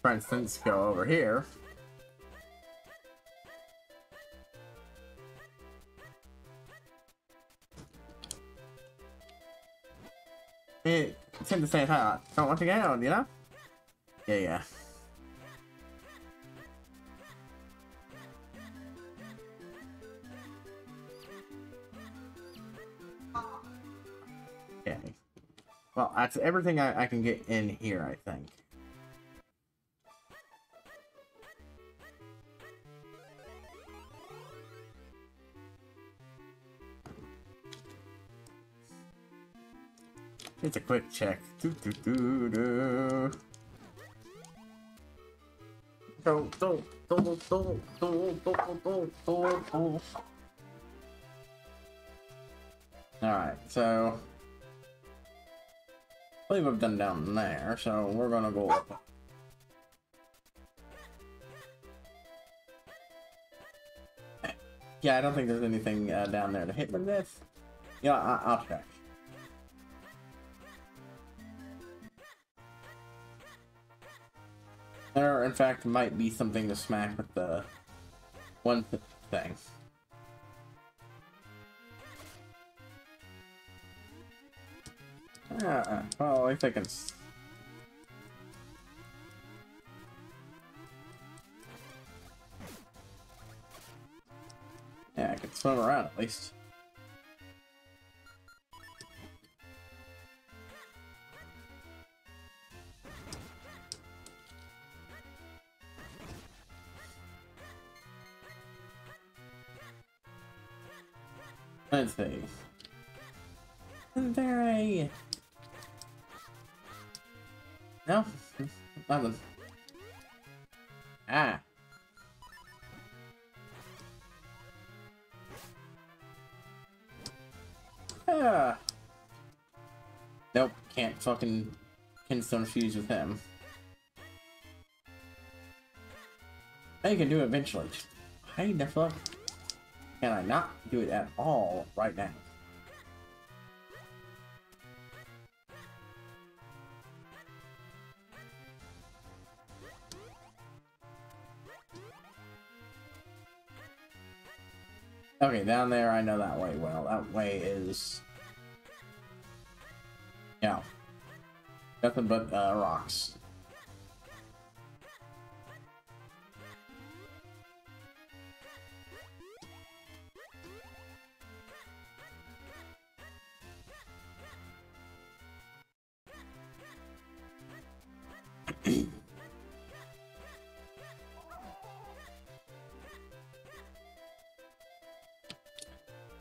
for instance, go over here... It's in the same time. I don't want to get on, you know? Yeah, yeah. Okay. Well, that's everything I, I can get in here, I think. It's a quick check. Do, do, do, do. Do, do, do, do, do, do, do, do. Alright, so... I believe I've done down there, so we're gonna go up. Yeah, I don't think there's anything uh, down there to hit with this. Yeah, I I'll check. There, in fact, might be something to smack with the one thing. Ah, well, I think it's... Yeah, I can swim around at least. Let's see. Isn't there a... No? Nothing. Ah. Ah. Nope, can't fucking Kinstone fuse with him. I can do it eventually. Hey, the fuck? Can I not do it at all right now? Okay, down there, I know that way well. That way is... Yeah. Nothing but, uh, rocks.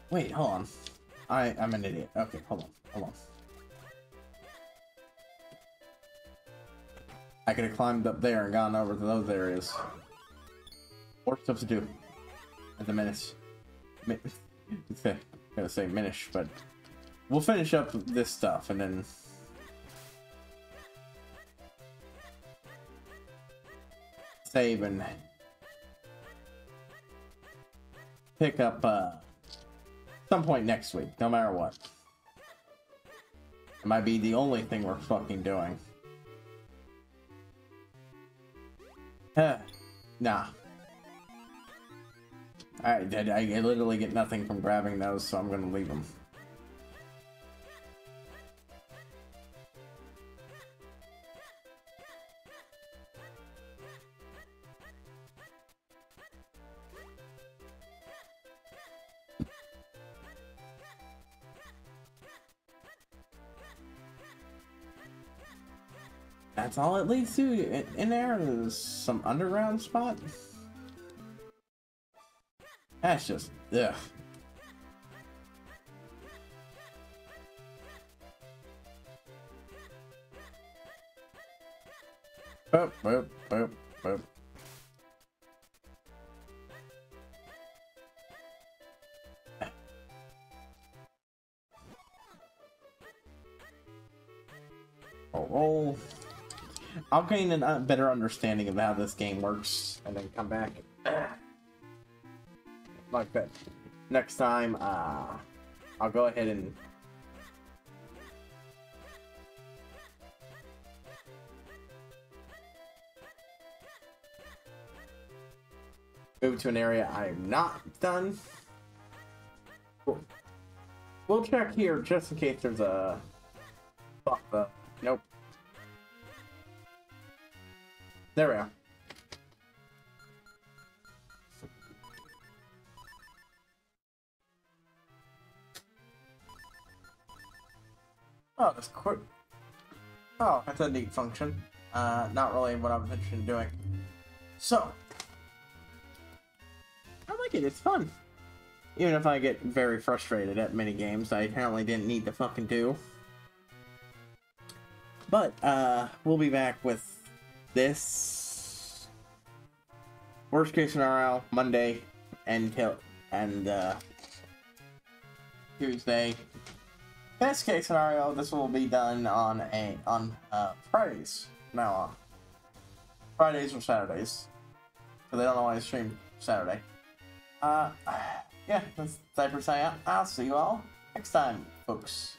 Wait, hold on. I, I'm an idiot. Okay, hold on, hold on. I could have climbed up there and gone over to those areas. More stuff to do. At the Minish. Min I'm gonna say Minish, but... We'll finish up this stuff and then... Save and... Pick up, uh... some point next week, no matter what. It might be the only thing we're fucking doing. Huh. Nah. Alright, I, I literally get nothing from grabbing those, so I'm gonna leave them. That's all it leads to. In there is some underground spot. That's just ugh. Boop boop boop boop. Roll. I'll gain a uh, better understanding of how this game works, and then come back and, like that. Next time, uh, I'll go ahead and move to an area I'm not done. Cool. We'll check here just in case there's a fuck up. Nope. There we are. Oh, that's quick. Oh, that's a neat function. Uh, not really what I was interested in doing. So, I like it. It's fun. Even if I get very frustrated at mini games I apparently didn't need to fucking do. But uh, we'll be back with. This worst case scenario Monday and till and uh, Tuesday. Best case scenario, this will be done on a on uh, Fridays from now on. Fridays or Saturdays, because I don't know why I stream Saturday. Uh, yeah, that's Cypher sign out. I'll see you all next time, folks.